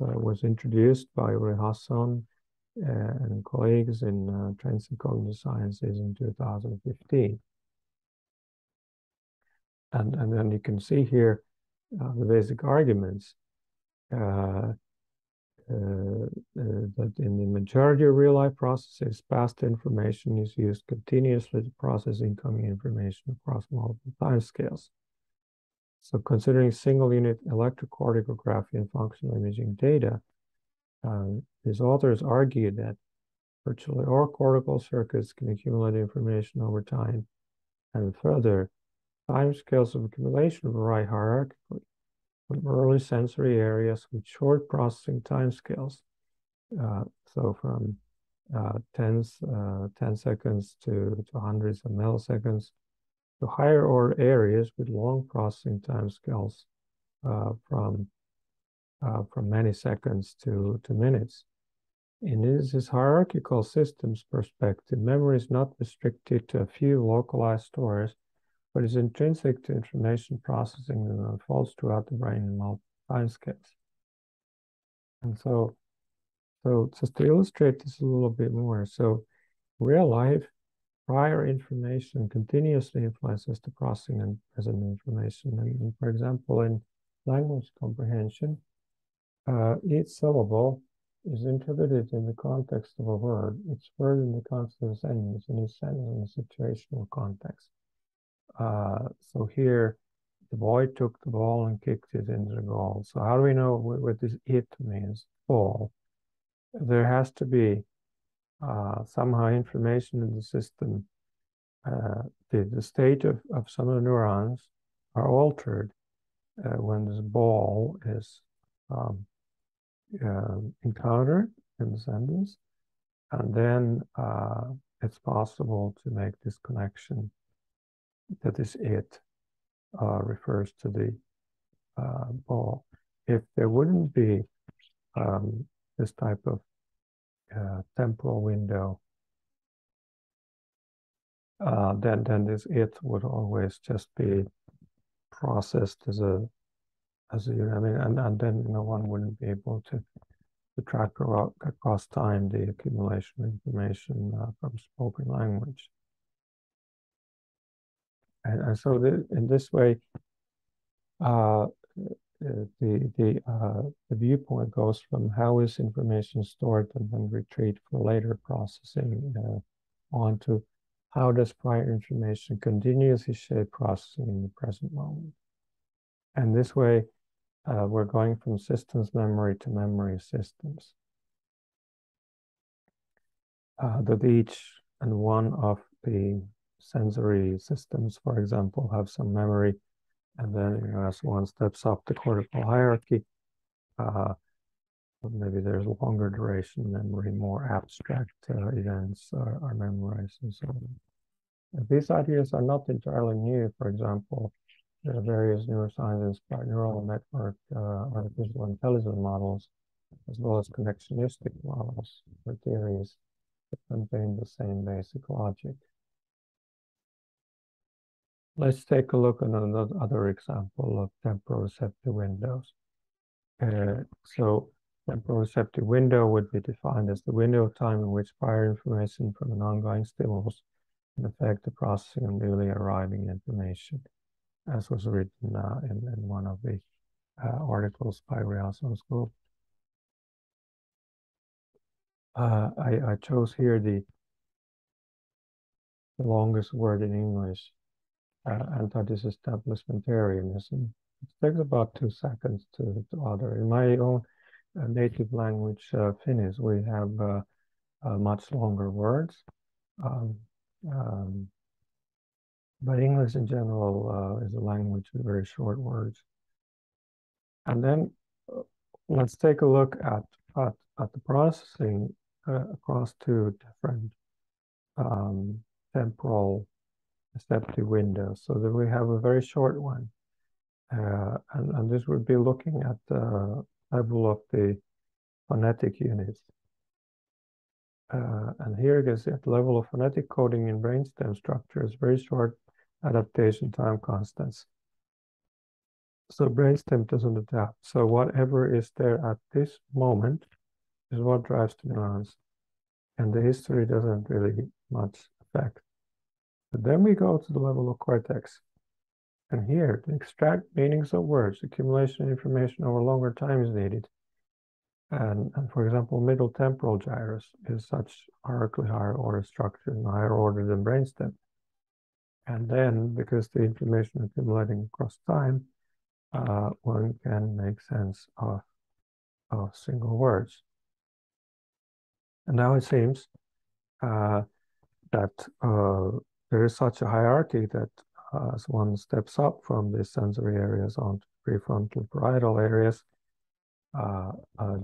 was introduced by Uri Hassan and colleagues in Trends and Cognitive Sciences in 2015. And then you can see here the basic arguments that in the majority of real-life processes, past information is used continuously to process incoming information across multiple timescales. So considering single-unit electrocorticography and functional imaging data, these authors argue that virtually all cortical circuits can accumulate information over time, and further, timescales of accumulation vary hierarchically, from early sensory areas with short processing timescales, so from tens, 10 seconds to hundreds of milliseconds, to higher order areas with long processing timescales from many seconds to minutes. In this hierarchical systems perspective, memory is not restricted to a few localized stores, but is intrinsic to information processing that unfolds throughout the brain in multiple timescales. And so just to illustrate this a little bit more, so in real life, prior information continuously influences the processing and present information. And for example, in language comprehension, each syllable is interpreted in the context of a word. Each word in the context of a sentence, and each sentence in a situational context. So here, the boy took the ball and kicked it into the goal. So how do we know what this "it" means? Ball. There has to be somehow information in the system, the state of some of the neurons are altered when this ball is encountered in the sentence, and then it's possible to make this connection that this "it" refers to the ball. If there wouldn't be this type of temporal window, then this "it" would always just be processed as a I mean, and then no one wouldn't be able to track across time the accumulation of information from spoken language. And so in this way, the viewpoint goes from how is information stored and then retrieved for later processing on to how does prior information continuously shape processing in the present moment. And this way, we're going from systems memory to memory systems. That each and one of the sensory systems, for example, have some memory. And then, you know, as one steps up the cortical hierarchy, maybe there's longer duration memory, more abstract events are memorized and so on. And these ideas are not entirely new. For example, there are various neuroscience-inspired neural network, artificial intelligence models, as well as connectionistic models or theories that contain the same basic logic. Let's take a look at another example of temporeceptive windows. So temporeceptive window would be defined as the window of time in which prior information from an ongoing stimulus can affect the processing of newly arriving information, as was written in one of the articles by Uri Hassan's group. I chose here the longest word in English, anti-disestablishmentarianism. It takes about 2 seconds to utter. In my own native language, Finnish, we have much longer words. But English in general is a language with very short words. And then let's take a look at the processing across two different temporal receptive windows, so that we have a very short one. And this would be looking at the level of the phonetic units. And here it is at the level of phonetic coding in brainstem structures, very short adaptation time constants. So brainstem doesn't adapt. So whatever is there at this moment is what drives the neurons. And the history doesn't really much affect. But then we go to the level of cortex. And here, to extract meanings of words, accumulation of information over longer time is needed. And for example, middle temporal gyrus is such hierarchically higher order structure and higher order than brainstem. And then, because the information accumulating across time, one can make sense of single words. And now it seems that there is such a hierarchy that as one steps up from the sensory areas onto prefrontal parietal areas,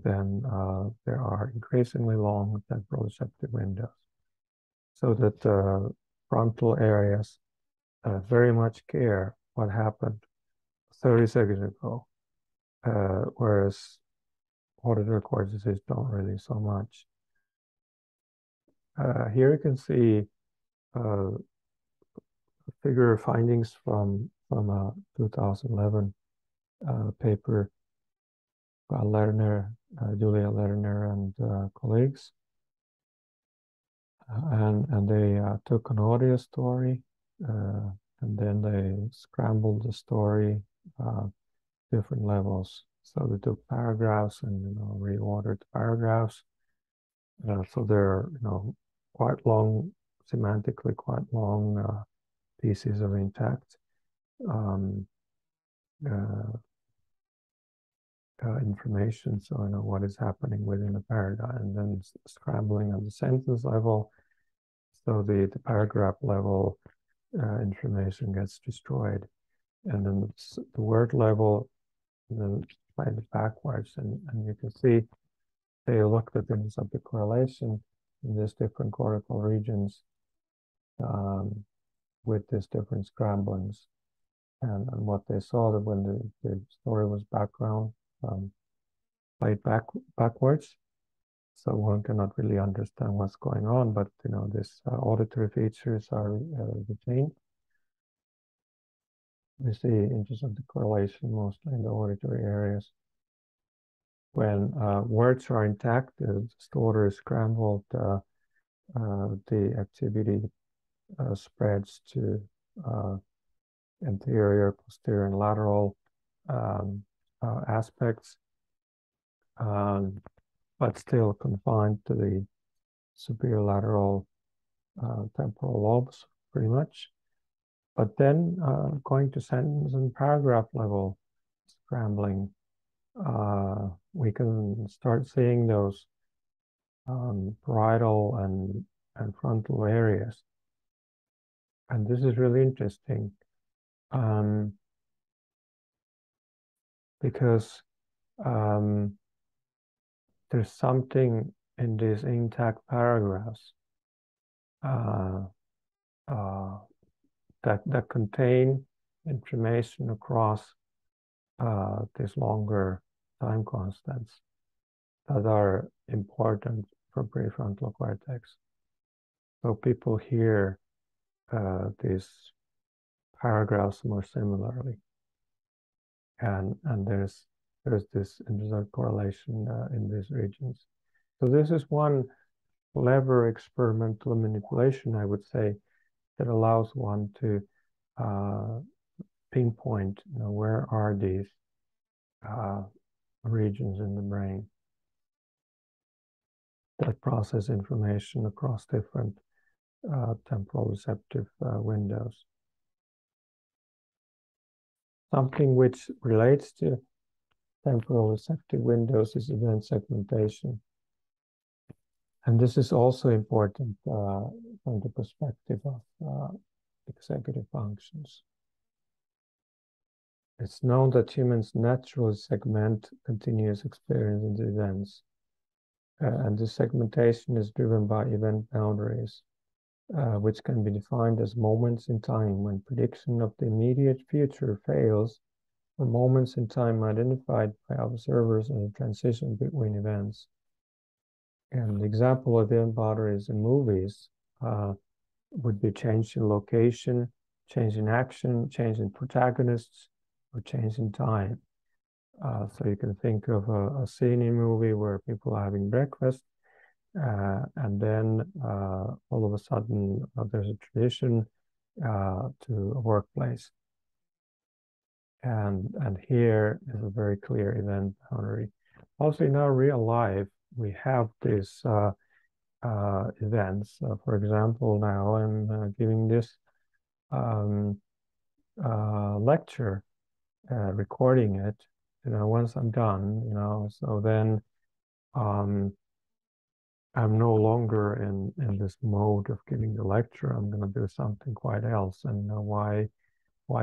then there are increasingly long temporeceptive windows, so that frontal areas very much care what happened 30 seconds ago, whereas auditory cortices don't really so much. Here you can see figure findings from a 2011 paper by Lerner, Yulia Lerner and colleagues, and they took an audio story and then they scrambled the story different levels. So they took paragraphs and, you know, reordered paragraphs. So they're, you know, quite long, semantically quite long pieces of intact information, so I know what is happening within the paradigm, and then scrambling on the sentence level, so the paragraph level information gets destroyed, and then the word level, and then find it backwards, and you can see they looked at things of the correlation in these different cortical regions with these different scramblings, and what they saw that when the story was played backwards, so one cannot really understand what's going on, but you know, these auditory features are retained. We see interest of the correlation mostly in the auditory areas. When words are intact, the order is scrambled, the activity spreads to anterior, posterior, and lateral aspects, but still confined to the superior lateral temporal lobes, pretty much. But then going to sentence and paragraph level scrambling, we can start seeing those parietal and frontal areas and this is really interesting, because there's something in these intact paragraphs that contain information across these longer time constants that are important for prefrontal cortex. So people hear these paragraphs more similarly, and there's this interesting correlation in these regions. So this is one clever experimental manipulation, I would say, that allows one to pinpoint, you know, where are these regions in the brain that process information across different temporal receptive windows. Something which relates to temporal receptive windows is event segmentation. And this is also important from the perspective of executive functions. It's known that humans naturally segment continuous experience into events. And this segmentation is driven by event boundaries, which can be defined as moments in time when prediction of the immediate future fails, or moments in time identified by observers in the transition between events. And the example of event boundaries in movies would be change in location, change in action, change in protagonists, or change in time. So you can think of a scene in a movie where people are having breakfast, and then all of a sudden there's a tradition to a workplace. And here is a very clear event boundary. Also in our real life, we have these events. For example, now I'm giving this lecture, recording it. You know, once I'm done, you know, so then I'm no longer in this mode of giving the lecture. I'm going to do something quite else. And why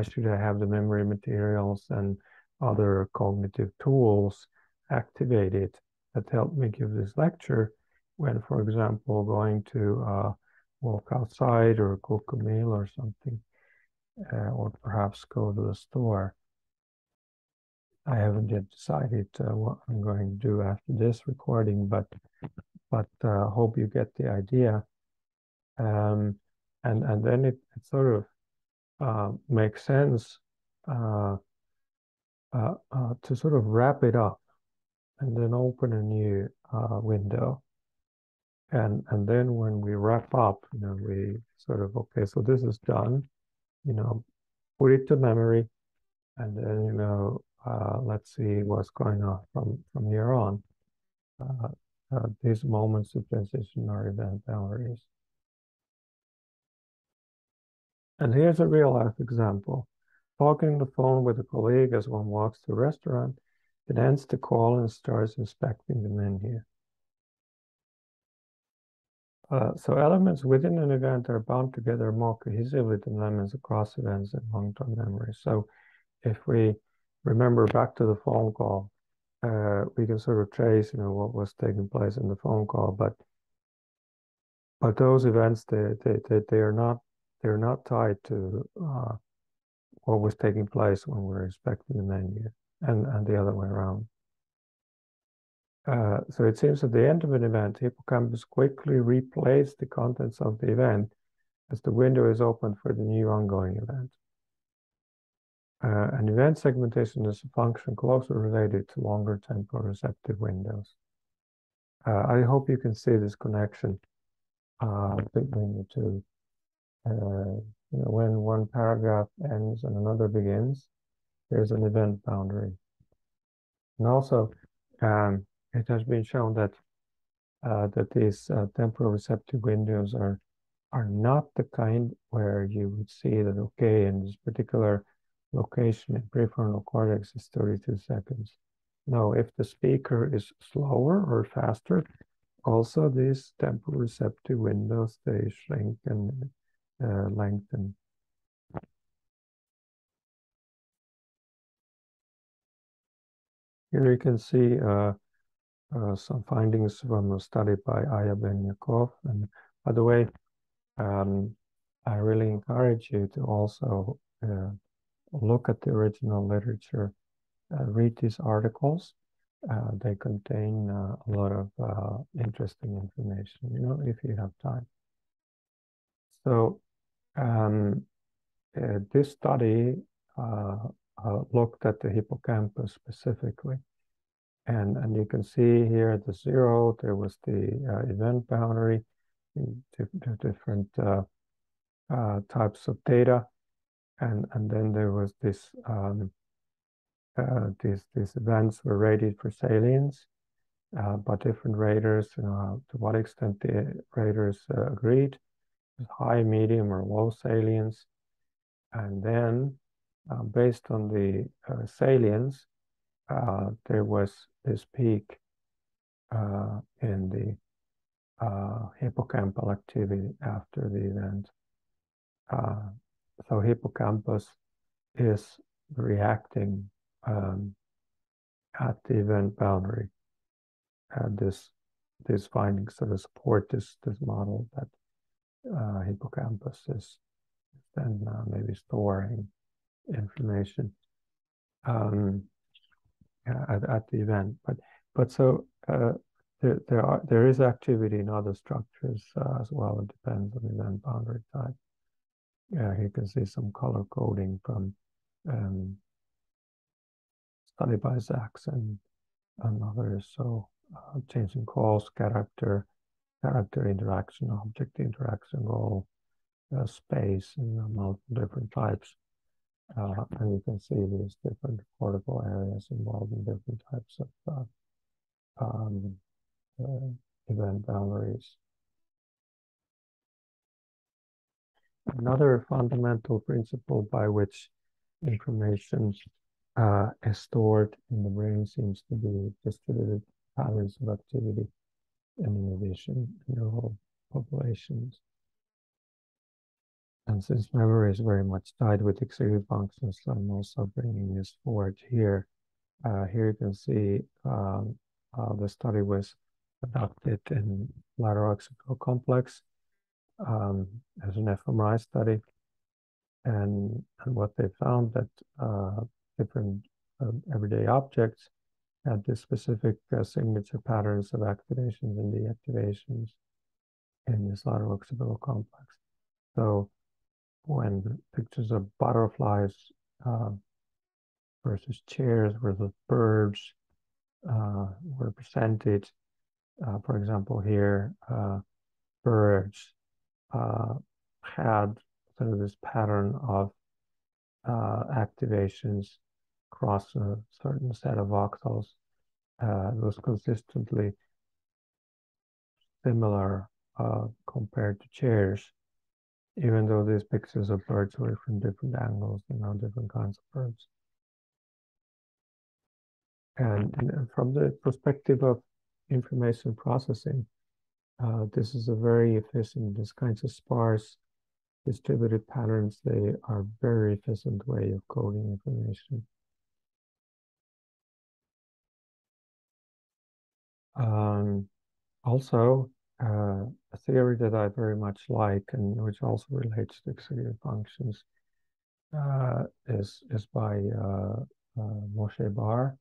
should I have the memory materials and other cognitive tools activated that help me give this lecture when, for example, going to walk outside or cook a meal or something, or perhaps go to the store? I haven't yet decided what I'm going to do after this recording, but hope you get the idea. And then it sort of makes sense to sort of wrap it up and then open a new window. And then when we wrap up, you know, we sort of, okay, so this is done, you know, put it to memory, and then, you know, let's see what's going on from here on. These moments of transition are event boundaries. And here's a real life example. Talking on the phone with a colleague as one walks to a restaurant, it ends the call and starts inspecting the menu. So elements within an event are bound together more cohesively than elements across events and long-term memory. So if we remember back to the phone call, we can sort of trace, you know, what was taking place in the phone call, but those events, they're not tied to what was taking place when we were inspecting the menu, and the other way around. So it seems at the end of an event, hippocampus quickly replays the contents of the event as the window is open for the new ongoing event. And event segmentation is a function closely related to longer temporal receptive windows. I hope you can see this connection between the two. You know, when one paragraph ends and another begins, there's an event boundary. And also, it has been shown that these temporal receptive windows are not the kind where you would see that, okay, in this particular location in prefrontal cortex is 32 seconds. Now, if the speaker is slower or faster, also these temporal receptive windows, they shrink and lengthen. Here you can see some findings from a study by Aya Benyakov. And by the way, I really encourage you to also look at the original literature, read these articles. They contain a lot of interesting information, you know, if you have time. So this study looked at the hippocampus specifically. And you can see here at the zero, there was the event boundary, the different types of data. And then there was this, these events were rated for salience by different raters, you know, to what extent the raters agreed with high, medium, or low salience. And then based on the salience, there was this peak in the hippocampal activity after the event. So hippocampus is reacting at the event boundary. These findings sort of support this model that hippocampus is then maybe storing information at the event. But so there is activity in other structures as well. It depends on the event boundary type. You can see some color coding from study by Zachs and others. So changing calls, character interaction, object interaction, role, space, and multiple different types. And you can see these different cortical areas involved in different types of event boundaries. Another fundamental principle by which information is stored in the brain seems to be distributed patterns of activity and innovation in neural populations. And since memory is very much tied with executive functions, I'm also bringing this forward here. Here you can see the study was conducted in lateral occipital complex as an fMRI study. And what they found that different everyday objects had the specific signature patterns of activations and deactivations in this lateral occipital complex. So when pictures of butterflies versus chairs versus birds were presented, for example, here, birds had sort of this pattern of activations across a certain set of voxels. It was consistently similar compared to chairs, even though these pictures of birds were from different angles and now different kinds of birds. And from the perspective of information processing, this is a very efficient, these kinds of sparse distributed patterns, they are very efficient way of coding information. Also, a theory that I very much like and which also relates to executive functions is by Moshe Bar.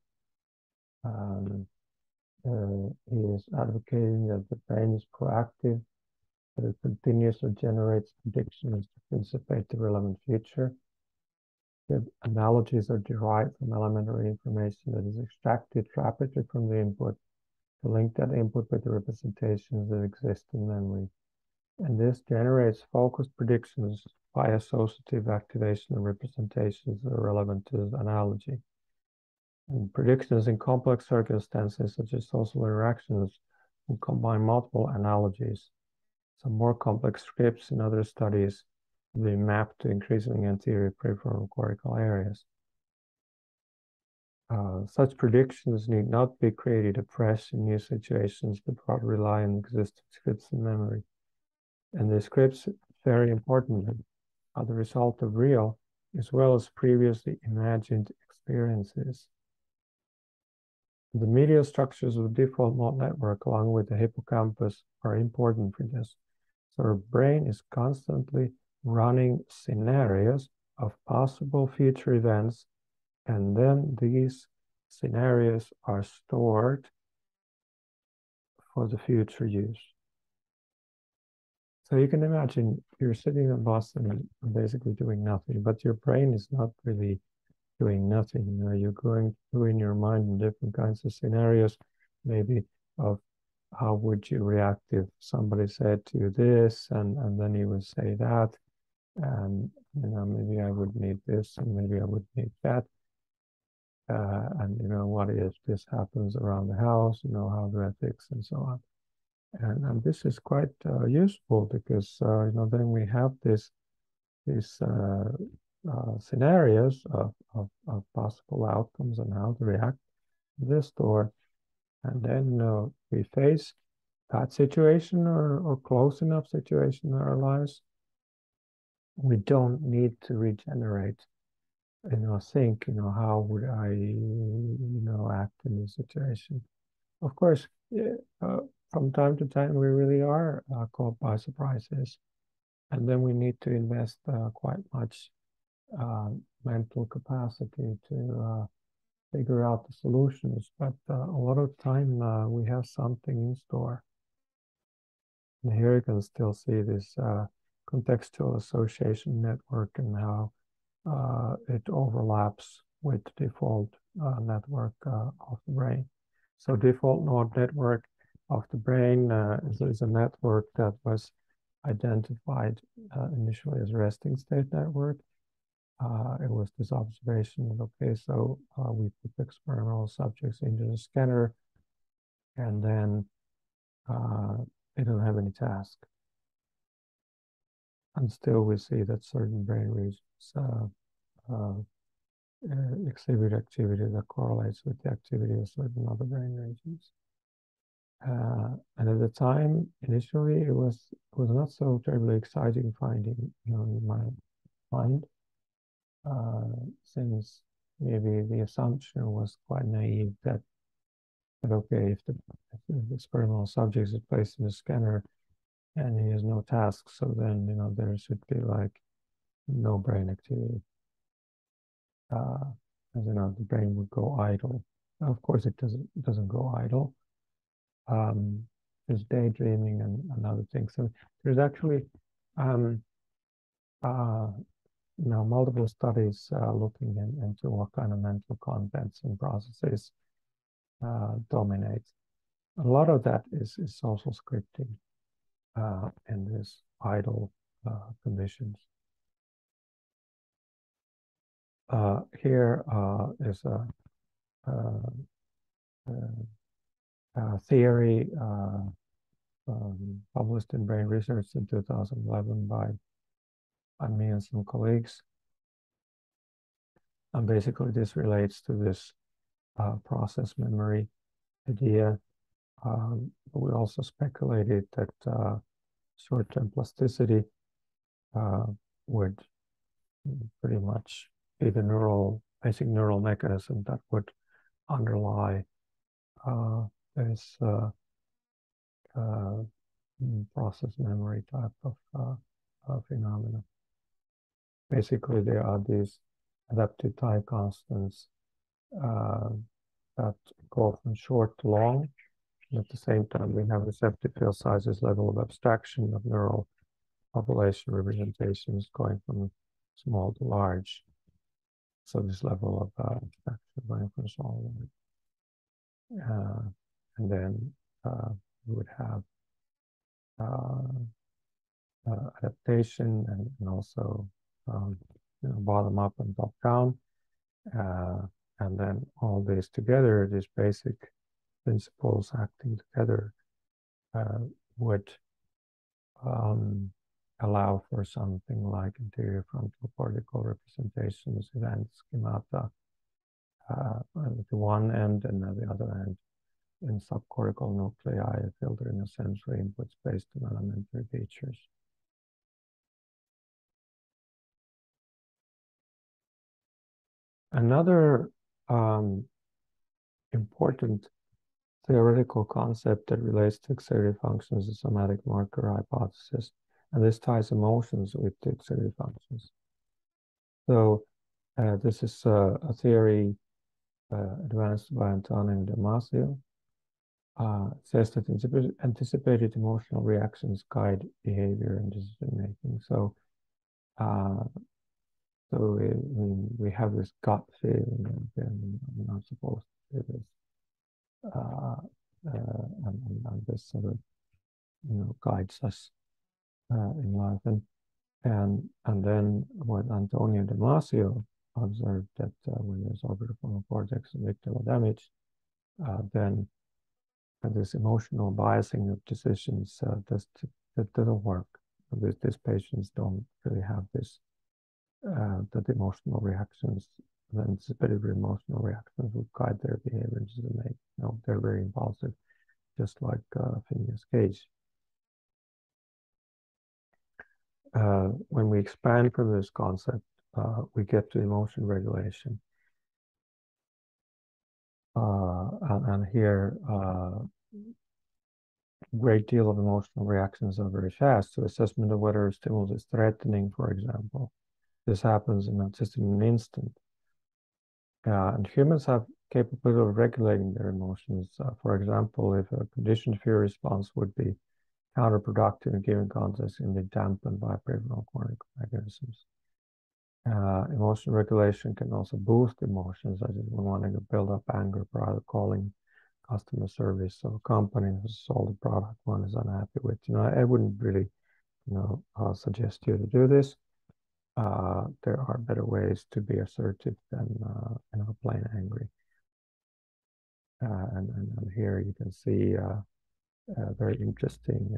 He is advocating that the brain is proactive, that it continuously generates predictions to anticipate the relevant future, that analogies are derived from elementary information that is extracted rapidly from the input, to link that input with the representations that exist in memory. And this generates focused predictions by associative activation of representations that are relevant to the analogy. And predictions in complex circumstances, such as social interactions, will combine multiple analogies. Some more complex scripts in other studies will be mapped to increasingly anterior prefrontal cortical areas. Such predictions need not be created afresh in new situations, but rather rely on existing scripts in memory. And the scripts very importantly, are the result of real as well as previously imagined experiences. The medial structures of the default mode network, along with the hippocampus, are important for this. So our brain is constantly running scenarios of possible future events, and then these scenarios are stored for the future use. So you can imagine you're sitting on a bus and basically doing nothing, but your brain is not really doing nothing. You know, you're going through in your mind different kinds of scenarios, maybe of how would you react if somebody said to you this, and then you would say that, and you know, maybe I would need this, and maybe I would need that, and you know, what if this happens around the house? You know, how do I fix and so on? And this is quite useful because you know, then we have these scenarios of possible outcomes and how to react to this door, and then we face that situation or close enough situation in our lives. We don't need to regenerate, you know, think, you know, how would I, you know, act in this situation. Of course, from time to time we really are caught by surprises, and then we need to invest quite much mental capacity to figure out the solutions, but a lot of time we have something in store. And here you can still see this contextual association network and how it overlaps with the default network of the brain. So default node network of the brain is a network that was identified initially as resting state network. It was this observation of, okay, so we put experimental subjects into the scanner, and then they don't have any task. And still we see that certain brain regions exhibit activity that correlates with the activity of certain other brain regions. And at the time, initially, it was not so terribly exciting finding, you know, in my mind. Since maybe the assumption was quite naive that okay, if the experimental subject is placed in the scanner and he has no task, so then, you know, there should be like no brain activity, as you know, the brain would go idle. Of course, it doesn't go idle. There's daydreaming and other things. So there's actually now, multiple studies looking into what kind of mental contents and processes dominate. A lot of that is social scripting in these idle conditions. Here is a theory published in Brain Research in 2011 by me and some colleagues, and basically this relates to this process memory idea. We also speculated that short-term plasticity would pretty much be the basic neural mechanism that would underlie this process memory type of phenomena. Basically, there are these adaptive time constants that go from short to long. And at the same time, we have receptive field sizes, level of abstraction of neural population representations going from small to large. So this level of abstraction going from small to large. And then we would have adaptation and also you know, bottom up and top down, and then all these together, these basic principles acting together, would allow for something like anterior frontal cortical representations, events, schemata at the one end, and at the other end in subcortical nuclei, filtering of sensory inputs based on elementary features. Another important theoretical concept that relates to auxiliary functions is somatic marker hypothesis, and this ties emotions with the auxiliary functions. So this is a theory advanced by Antonio Damasio. It says that anticipated emotional reactions guide behavior and decision making. So so we have this gut feeling that we're not supposed to do this. And this sort of, you know, guides us in life, and then what Antonio Damasio observed, that when there's orbitofrontal cortex amygdala damage, then this emotional biasing of decisions that doesn't work. These patients don't really have this that emotional reactions, the anticipated emotional reactions, would guide their behavior and decision making. No, they're very impulsive, just like Phineas Gage. When we expand from this concept, we get to emotion regulation. And here, a great deal of emotional reactions are very fast. So assessment of whether a stimulus is threatening, for example, this happens in just in an instant. And humans have capability of regulating their emotions. For example, if a conditioned fear response would be counterproductive in a given context, and they dampen by prefrontal cortical mechanisms. Emotion regulation can also boost emotions, such as when wanting to build up anger prior to calling customer service or company has sold a product one is unhappy with. You know, I wouldn't really, you know, suggest you to do this. There are better ways to be assertive than plain angry. And here you can see a very interesting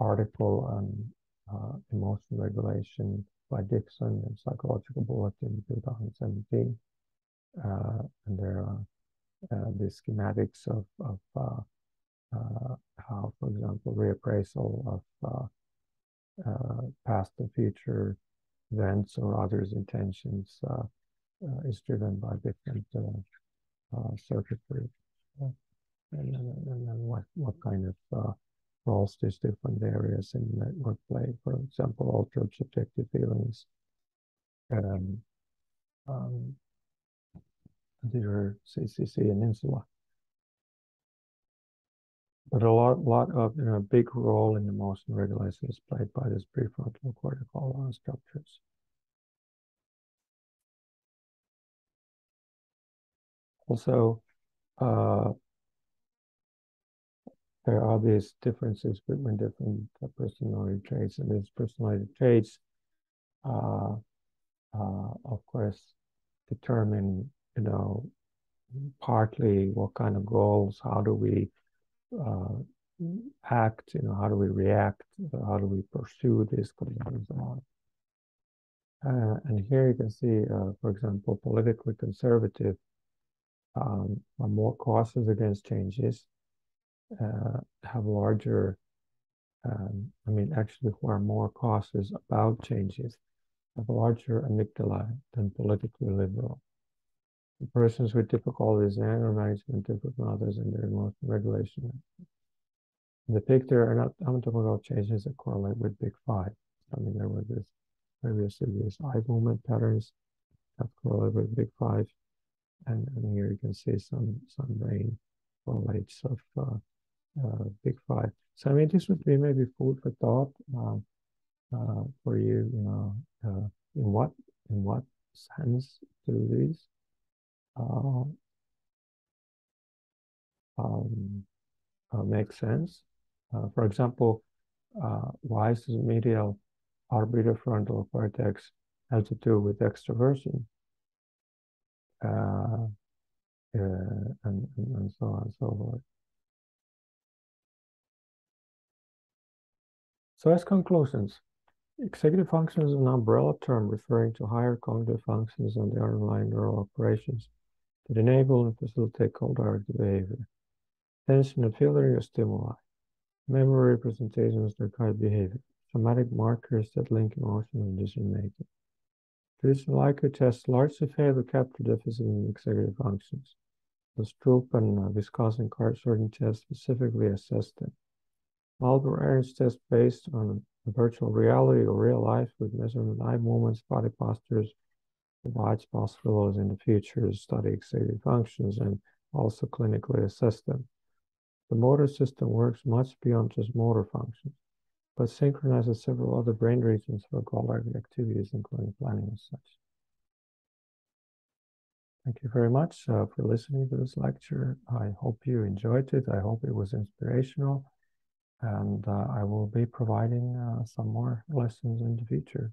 article on emotion regulation by Dixon in Psychological Bulletin 2017. And there are the schematics of how, for example, reappraisal of past and future events or others' intentions is driven by different circuitry, and what kind of roles these different areas in network play. For example, ultra-subjective feelings. There are CCC and insula. But a lot of, you know, big role in emotion regulation is played by this prefrontal cortical structures. Also, there are these differences between different personality traits, and these personality traits, of course, determine, you know, partly what kind of goals, how do we act, you know, how do we react, how do we pursue these concerns, and here you can see, for example, politically conservative are more cautious against changes, have larger, who are more cautious about changes, have larger amygdala than politically liberal. Persons with difficulties in anger management differ from others in their emotion regulation. In the picture are anatomical changes that correlate with big five. I mean, there were this previously these eye movement patterns that correlate with big five, and here you can see some brain correlates of big five. So I mean, this would be maybe food for thought for you. You know, in what sense do these? Makes sense. For example, why is the medial orbitofrontal cortex has to do with extroversion, and so on and so forth. So as conclusions, executive function is an umbrella term referring to higher cognitive functions and the underlying neural operations that enable and facilitate goal-directed behavior. Attention and filtering of stimuli. Memory representations that guide behavior. Somatic markers that link emotion and decision-making. Traditional IQ tests largely fail to capture deficits in executive functions. The Stroop and Wisconsin Card Sorting Test specifically assessed them. Oliver Aaron's test based on virtual reality or real life with measurement eye movements, body postures, provides possibilities in the future to study executive functions and also clinically assess them. The motor system works much beyond just motor functions, but synchronizes several other brain regions for collaborative activities, including planning and such. Thank you very much for listening to this lecture. I hope you enjoyed it. I hope it was inspirational. And I will be providing some more lessons in the future.